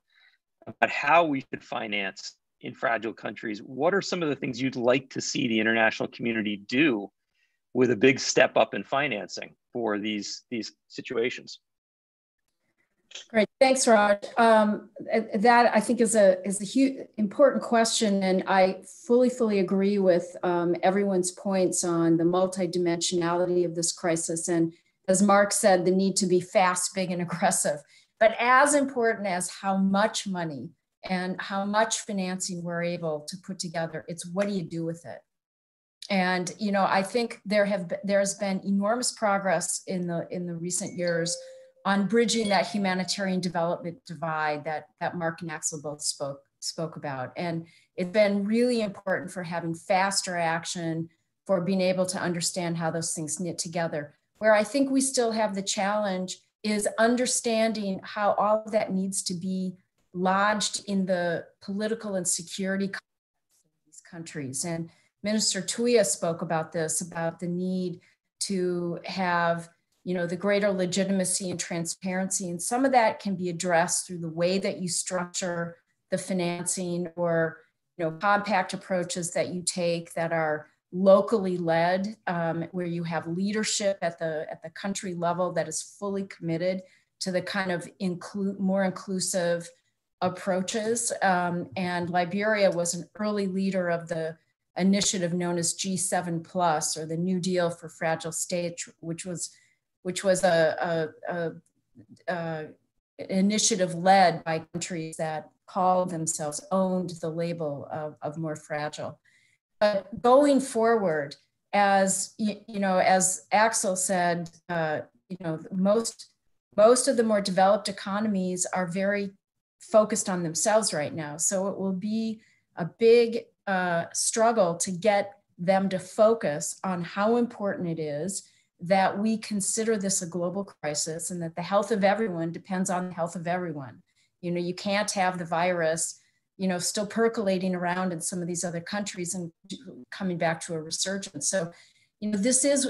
about how we should finance in fragile countries. What are some of the things you'd like to see the international community do with a big step up in financing for these, these situations? Great, thanks, Raj. Um, that I think is a is a huge important question, and I fully fully agree with um, everyone's points on the multidimensionality of this crisis, and as Mark said, the need to be fast, big, and aggressive. But as important as how much money and how much financing we're able to put together, it's what do you do with it? And you know, I think there have there's been enormous progress in the in the recent years on bridging that humanitarian development divide that, that Mark and Axel both spoke, spoke about. And it's been really important for having faster action, for being able to understand how those things knit together. Where I think we still have the challenge is understanding how all of that needs to be lodged in the political and security context of these countries. And Minister Tweah spoke about this, about the need to have you know, the greater legitimacy and transparency. And some of that can be addressed through the way that you structure the financing, or, you know, compact approaches that you take that are locally led, um, where you have leadership at the, at the country level that is fully committed to the kind of include, more inclusive approaches. Um, and Liberia was an early leader of the initiative known as G seven plus, or the New Deal for Fragile States, which was which was a, a, a, a initiative led by countries that called themselves, owned the label of, of more fragile. But going forward, as you, you know, as Axel said, uh, you know, most most of the more developed economies are very focused on themselves right now. So it will be a big uh, struggle to get them to focus on how important it is that we consider this a global crisis, and that the health of everyone depends on the health of everyone. You know, you can't have the virus, you know, still percolating around in some of these other countries and coming back to a resurgence. So, you know, this is,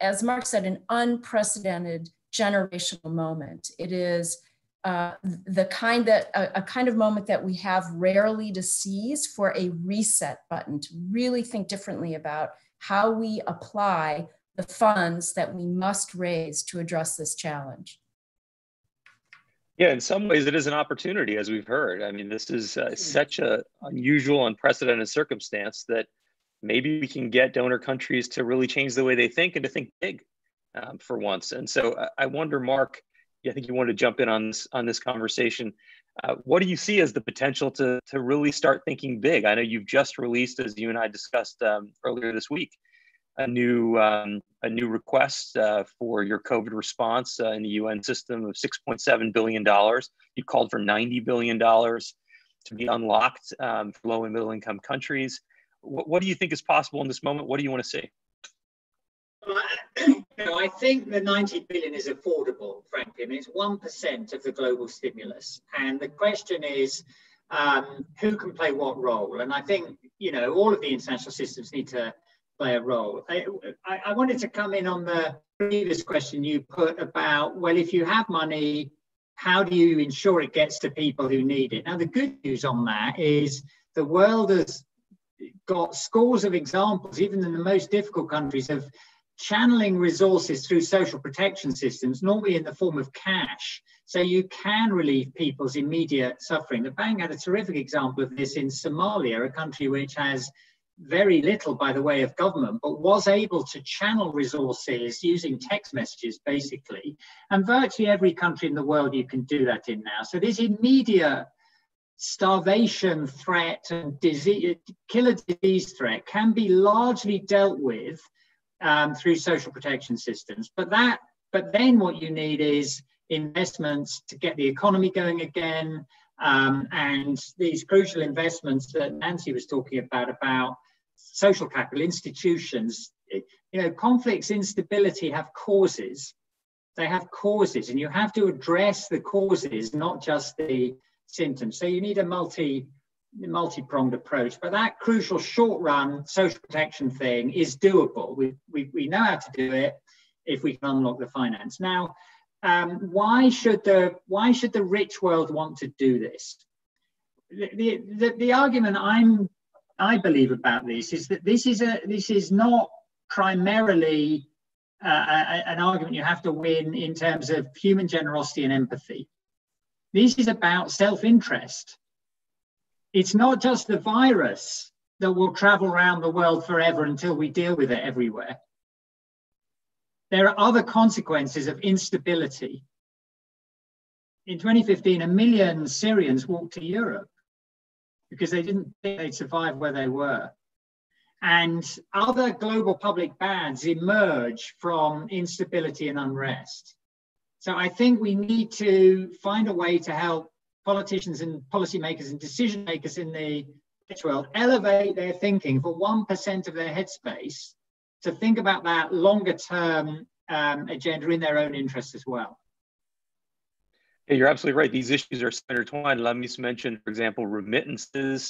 as Mark said, an unprecedented generational moment. It is uh, the kind that, a, a kind of moment that we have rarely to seize for a reset button, to really think differently about how we apply the funds that we must raise to address this challenge. Yeah, in some ways it is an opportunity, as we've heard. I mean, this is uh, such an unusual, unprecedented circumstance that maybe we can get donor countries to really change the way they think, and to think big um, for once. And so I, I wonder, Mark, I think you wanted to jump in on this, on this conversation. Uh, what do you see as the potential to, to really start thinking big? I know you've just released, as you and I discussed um, earlier this week, a new um, a new request uh, for your COVID response uh, in the U N system of six point seven billion dollars. You called for ninety billion dollars to be unlocked um, for low and middle income countries. What, what do you think is possible in this moment? What do you want to see? You know, I think the ninety billion is affordable, frankly. I mean, it's one percent of the global stimulus. And the question is, um, who can play what role? And I think, you know, all of the international systems need to play a role. I, I, I wanted to come in on the previous question you put about, well, if you have money, how do you ensure it gets to people who need it? Now, the good news on that is the world has got scores of examples, even in the most difficult countries, of channeling resources through social protection systems, normally in the form of cash, so you can relieve people's immediate suffering. The bank had a terrific example of this in Somalia, a country which has very little by the way of government, but was able to channel resources using text messages, basically. And virtually every country in the world you can do that in now. So this immediate starvation threat and disease, killer disease threat, can be largely dealt with Um, through social protection systems. But that, but then what you need is investments to get the economy going again, um, and these crucial investments that Nancy was talking about, about social capital, institutions. You know, conflicts, instability have causes. They have causes, and you have to address the causes, not just the symptoms. So you need a multi multi-pronged approach, but that crucial short-run social protection thing is doable. We, we, we know how to do it if we can unlock the finance. Now, um, why should the, why should the rich world want to do this? The, the, the, the argument I'm, I believe about this is that this is, a, this is not primarily uh, a, an argument you have to win in terms of human generosity and empathy. This is about self-interest. It's not just the virus that will travel around the world forever until we deal with it everywhere. There are other consequences of instability. In twenty fifteen, a million Syrians walked to Europe because they didn't think they'd survive where they were. And other global public bans emerge from instability and unrest. So I think we need to find a way to help politicians and policymakers and decision makers in the rich world elevate their thinking for one percent of their headspace to think about that longer term um, agenda in their own interests as well. Yeah, you're absolutely right. These issues are intertwined. Lamis mentioned, for example, remittances.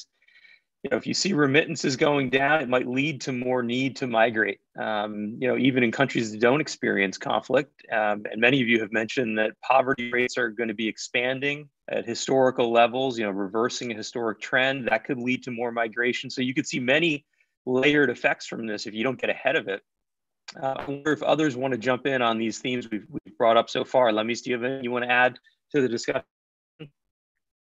You know, if you see remittances going down, it might lead to more need to migrate. Um, you know, even in countries that don't experience conflict, um, and many of you have mentioned that poverty rates are going to be expanding at historical levels, you know, reversing a historic trend, that could lead to more migration. So you could see many layered effects from this if you don't get ahead of it. Uh, I wonder if others want to jump in on these themes we've, we've brought up so far. Lamis, do you have anything you want to add to the discussion?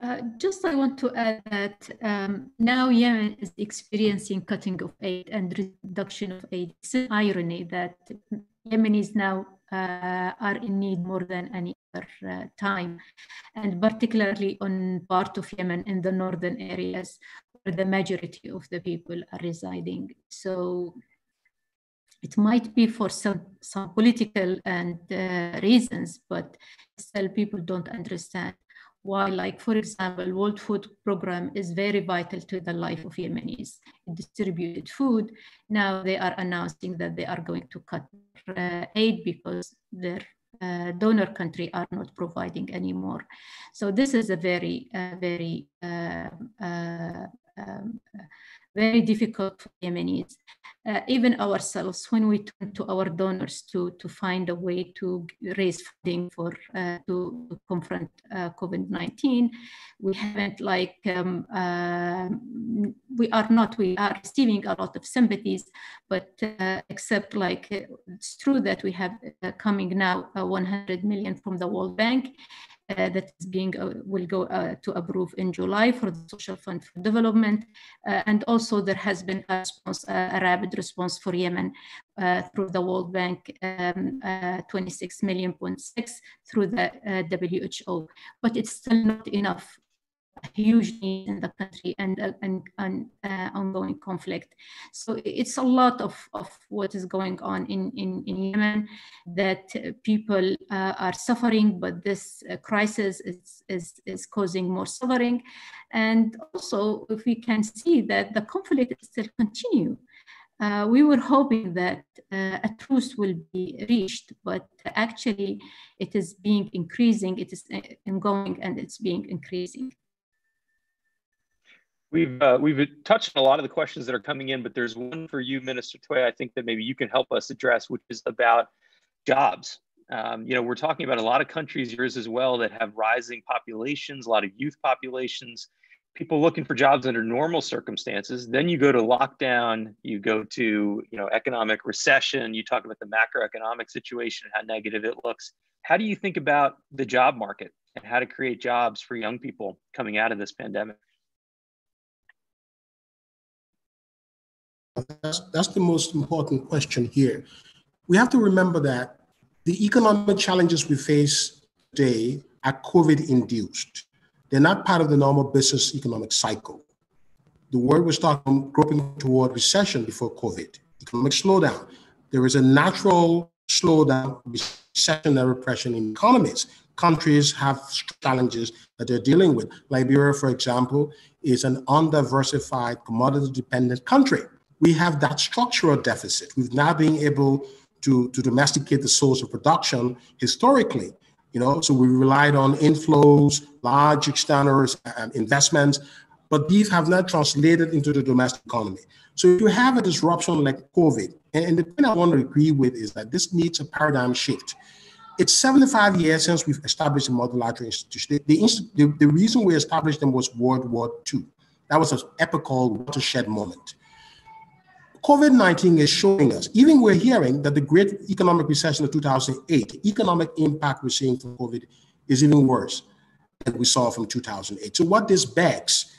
Uh, just I want to add that um, now Yemen is experiencing cutting of aid and reduction of aid. It's an irony that Yemenis now uh, are in need more than any other uh, time, and particularly on part of Yemen in the northern areas where the majority of the people are residing. So it might be for some, some political and uh, reasons, but still people don't understand why, like, for example, World Food Program is very vital to the life of Yemenis. It distributed food. Now they are announcing that they are going to cut uh, aid because their uh, donor country are not providing anymore. So this is a very, uh, very, uh, uh, um, very difficult for Yemenis. Uh, even ourselves, when we turn to our donors to, to find a way to raise funding for uh, to, to confront uh, COVID nineteen, we haven't like, um, uh, we are not, we are receiving a lot of sympathies, but uh, except like, it's true that we have uh, coming now uh, one hundred million from the World Bank. Uh, that is being uh, will go uh, to approve in July for the Social Fund for Development, uh, and also there has been a, response, uh, a rapid response for Yemen uh, through the World Bank, um, uh, twenty-six million point six through the uh, W H O, but it's still not enough. a huge need in the country and uh, an and, uh, ongoing conflict. So it's a lot of, of what is going on in, in, in Yemen, that people uh, are suffering, but this uh, crisis is, is, is causing more suffering. And also, if we can see that the conflict still continues. Uh, we were hoping that uh, a truce will be reached, but actually it is being increasing, it is ongoing, and it's being increasing. We've, uh, we've touched on a lot of the questions that are coming in, but there's one for you, Minister Tweah, I think that maybe you can help us address, which is about jobs. Um, you know, we're talking about a lot of countries, yours as well, that have rising populations, a lot of youth populations, people looking for jobs under normal circumstances. Then you go to lockdown, you go to, you know, economic recession, you talk about the macroeconomic situation and how negative it looks. How do you think about the job market and how to create jobs for young people coming out of this pandemic? That's, that's the most important question here. We have to remember that the economic challenges we face today are COVID-induced. They're not part of the normal business economic cycle. The world was talking, groping toward recession before COVID, economic slowdown. There is a natural slowdown, recession and repression in economies. Countries have challenges that they're dealing with. Liberia, for example, is an undiversified, commodity-dependent country. We have that structural deficit. We've now been able to, to domesticate the source of production historically. You know, so we relied on inflows, large external uh, investments, but these have not translated into the domestic economy. So if you have a disruption like COVID, and, and the thing I want to agree with is that this needs a paradigm shift. It's seventy-five years since we've established a multilateral institution. The, the, the reason we established them was World War Two. That was an epical watershed moment. COVID nineteen is showing us, even we're hearing that the great economic recession of two thousand eight, the economic impact we're seeing from COVID is even worse than we saw from two thousand eight. So what this begs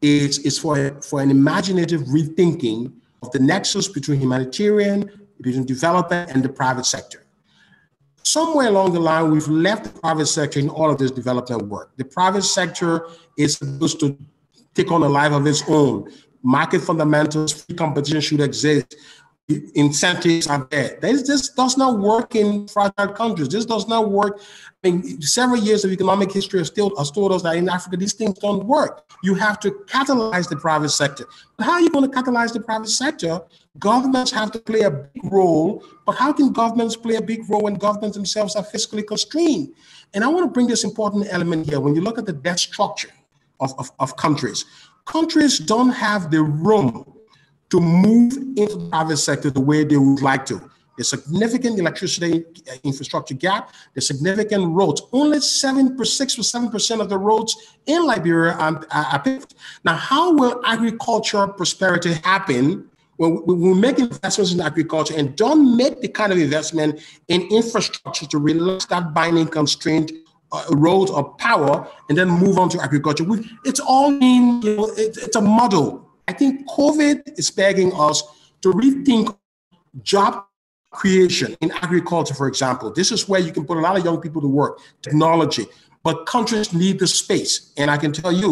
is, is for, for an imaginative rethinking of the nexus between humanitarian, between development and the private sector. Somewhere along the line, we've left the private sector in all of this development work. The private sector is supposed to take on a life of its own. Market fundamentals, free competition should exist, incentives are there. This, this does not work in fragile countries. This does not work. I mean, several years of economic history have still has told us that in Africa, these things don't work. You have to catalyze the private sector. But how are you going to catalyze the private sector? Governments have to play a big role, but how can governments play a big role when governments themselves are fiscally constrained? And I want to bring this important element here. When you look at the debt structure of, of, of countries, countries don't have the room to move into the private sector the way they would like to. There's significant electricity infrastructure gap, there's significant roads. Only seven percent of the roads in Liberia are, are paved. Now, how will agricultural prosperity happen when we make investments in agriculture and don't make the kind of investment in infrastructure to relax that binding constraint Uh, roads or power, and then move on to agriculture? We've, it's all in, you know, it, it's a model. I think COVID is begging us to rethink job creation in agriculture, for example. This is where you can put a lot of young people to work, technology, but countries need the space. And I can tell you,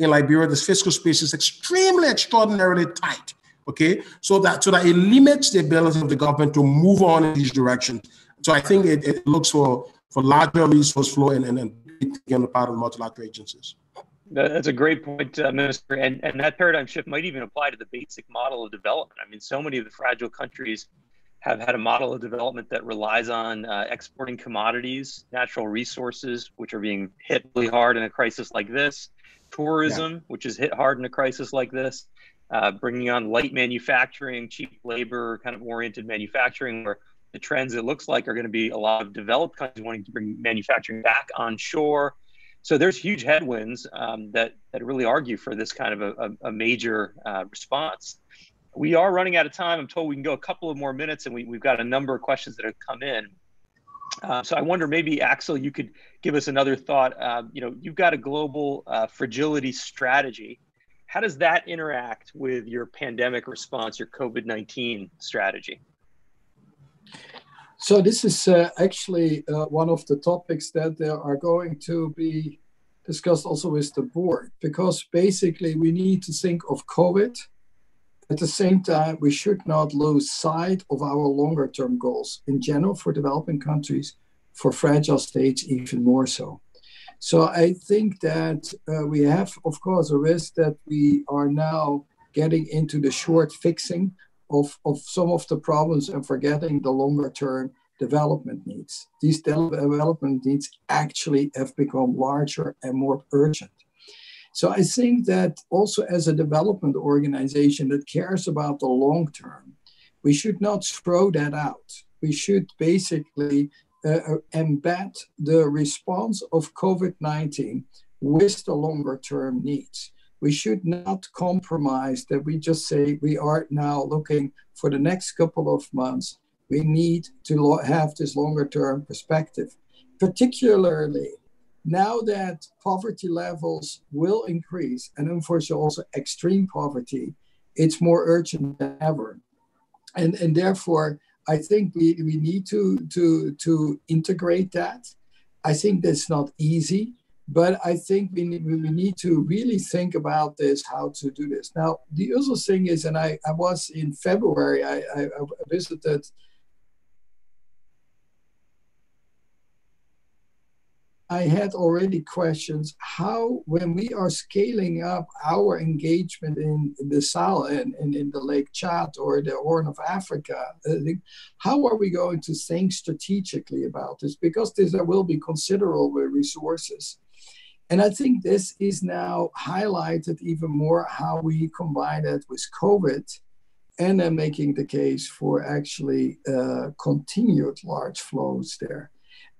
in Liberia, this fiscal space is extremely, extraordinarily tight, okay? So that, so that it limits the ability of the government to move on in these directions. So I think it, it looks for for larger resource flow and, and, and on the part of multilateral agencies. That's a great point, uh, Minister. And, and that paradigm shift might even apply to the basic model of development. I mean, so many of the fragile countries have had a model of development that relies on uh, exporting commodities, natural resources, which are being hit really hard in a crisis like this, tourism, yeah. which is hit hard in a crisis like this, uh, bringing on light manufacturing, cheap labor, kind of oriented manufacturing, where the trends, it looks like, are going to be a lot of developed countries wanting to bring manufacturing back on shore. So there's huge headwinds um, that, that really argue for this kind of a, a, a major uh, response. We are running out of time. I'm told we can go a couple of more minutes, and we, we've got a number of questions that have come in. Uh, so I wonder, maybe, Axel, you could give us another thought. Uh, you know, you've got a global uh, fragility strategy. How does that interact with your pandemic response, your COVID nineteen strategy? So this is uh, actually uh, one of the topics that there are going to be discussed also with the board, because basically we need to think of COVID. At the same time, we should not lose sight of our longer term goals in general for developing countries, for fragile states even more so. So I think that uh, we have, of course, a risk that we are now getting into the short fixing of, of some of the problems and forgetting the longer term development needs. These development needs actually have become larger and more urgent. So I think that also as a development organization that cares about the long term, we should not throw that out. We should basically uh, embed the response of COVID nineteen with the longer term needs. We should not compromise that we just say we are now looking for the next couple of months. We need to have this longer term perspective, particularly now that poverty levels will increase and unfortunately also extreme poverty. It's more urgent than ever. And, and therefore, I think we, we need to, to, to integrate that. I think that's not easy, but I think we need, we need to really think about this, how to do this. Now, the other thing is, and I, I was in February, I, I, I visited I had already questions how, when we are scaling up our engagement in the Sahel and, and in the Lake Chad or the Horn of Africa, how are we going to think strategically about this? Because this, there will be considerable resources. And I think this is now highlighted even more how we combine that with COVID and then making the case for actually uh, continued large flows there.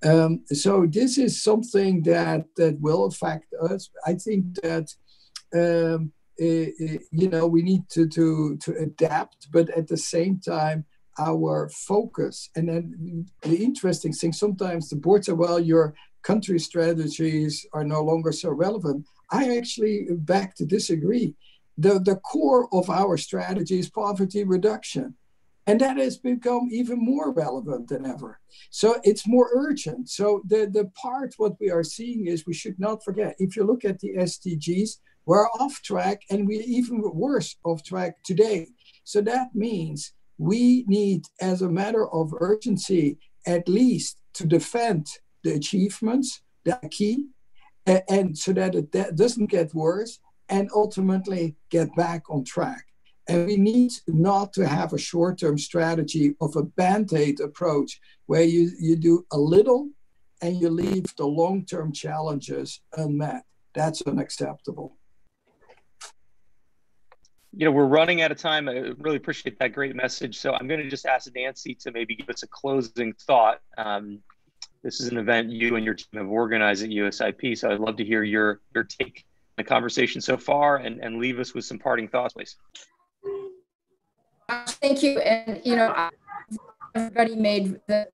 Um, so this is something that, that will affect us. I think that, um, it, it, you know, we need to, to, to adapt, but at the same time, our focus. And then the interesting thing, sometimes the board say, well, your country strategies are no longer so relevant. I actually back to disagree. The, the core of our strategy is poverty reduction. And that has become even more relevant than ever. So it's more urgent. So the, the part what we are seeing is we should not forget, if you look at the S D Gs, we're off track and we're even worse off track today. So that means we need, as a matter of urgency, at least to defend the achievements, the acquis, and, and so that it that doesn't get worse and ultimately get back on track. And we need not to have a short-term strategy of a band-aid approach where you, you do a little and you leave the long-term challenges unmet. That's unacceptable. You know, we're running out of time. I really appreciate that great message. So I'm going to just ask Nancy to maybe give us a closing thought. Um, this is an event you and your team have organized at U S I P, so I'd love to hear your, your take on the conversation so far and, and leave us with some parting thoughts, please. Thank you. And, you know, everybody made the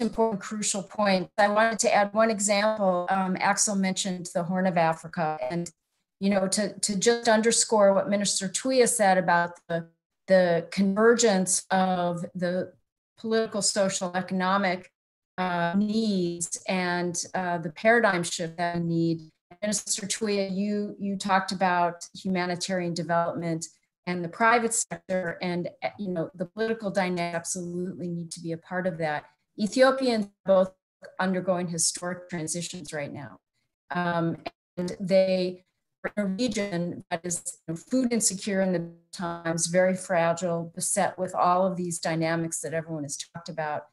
important, crucial point. I wanted to add one example. Um, Axel mentioned the Horn of Africa. And, you know, to, to just underscore what Minister Tweah said about the, the convergence of the political, social, economic uh, needs and uh, the paradigm shift that we need. Minister Tweah, you, you talked about humanitarian development and the private sector, and you know the political dynamics absolutely need to be a part of that. Ethiopians are both undergoing historic transitions right now, um, and they are in a region that is you know, food insecure in the times, very fragile, beset with all of these dynamics that everyone has talked about.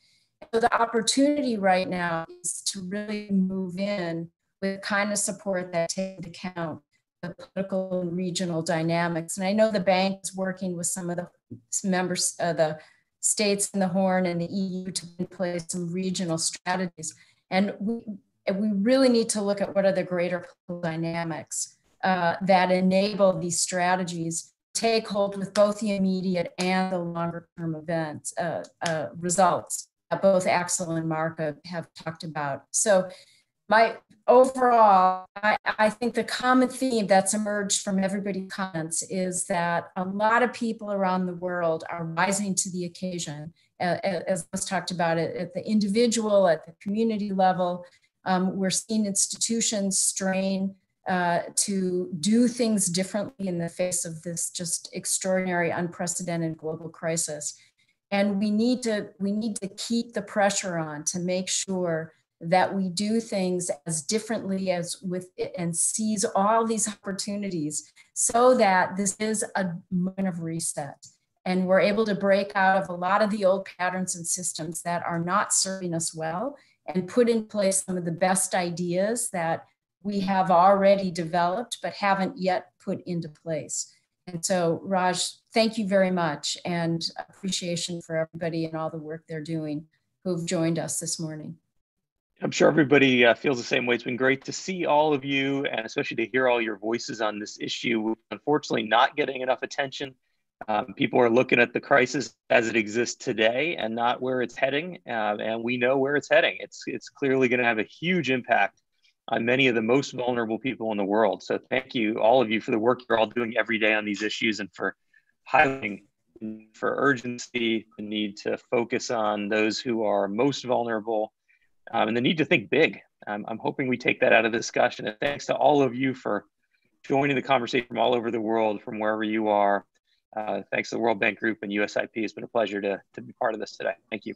So the opportunity right now is to really move in with the kind of support that takes into account the political and regional dynamics. And I know the bank is working with some of the members of the states in the Horn and the E U to put in place some regional strategies. And we, we really need to look at what are the greater dynamics uh, that enable these strategies take hold with both the immediate and the longer term events, uh, uh, results that both Axel and Mark have talked about. So my overall, I, I think the common theme that's emerged from everybody's comments is that a lot of people around the world are rising to the occasion, uh, as was talked about it, at the individual, at the community level, Um, we're seeing institutions strain uh, to do things differently in the face of this just extraordinary, unprecedented global crisis. And we need to, we need to keep the pressure on to make sure that we do things as differently as with it and seize all these opportunities so that this is a moment of reset. And we're able to break out of a lot of the old patterns and systems that are not serving us well and put in place some of the best ideas that we have already developed but haven't yet put into place. And so, Raj, thank you very much, and appreciation for everybody and all the work they're doing who've joined us this morning. I'm sure everybody uh, feels the same way. It's been great to see all of you, and especially to hear all your voices on this issue. Unfortunately, not getting enough attention. Um, people are looking at the crisis as it exists today and not where it's heading. Uh, and we know where it's heading. It's, it's clearly going to have a huge impact on many of the most vulnerable people in the world. So thank you, all of you, for the work you're all doing every day on these issues and for highlighting for urgency, the need to focus on those who are most vulnerable, um, and the need to think big. Um, I'm hoping we take that out of the discussion. And thanks to all of you for joining the conversation from all over the world, from wherever you are. Uh, thanks to the World Bank Group and U S I P. It's been a pleasure to, to be part of this today. Thank you.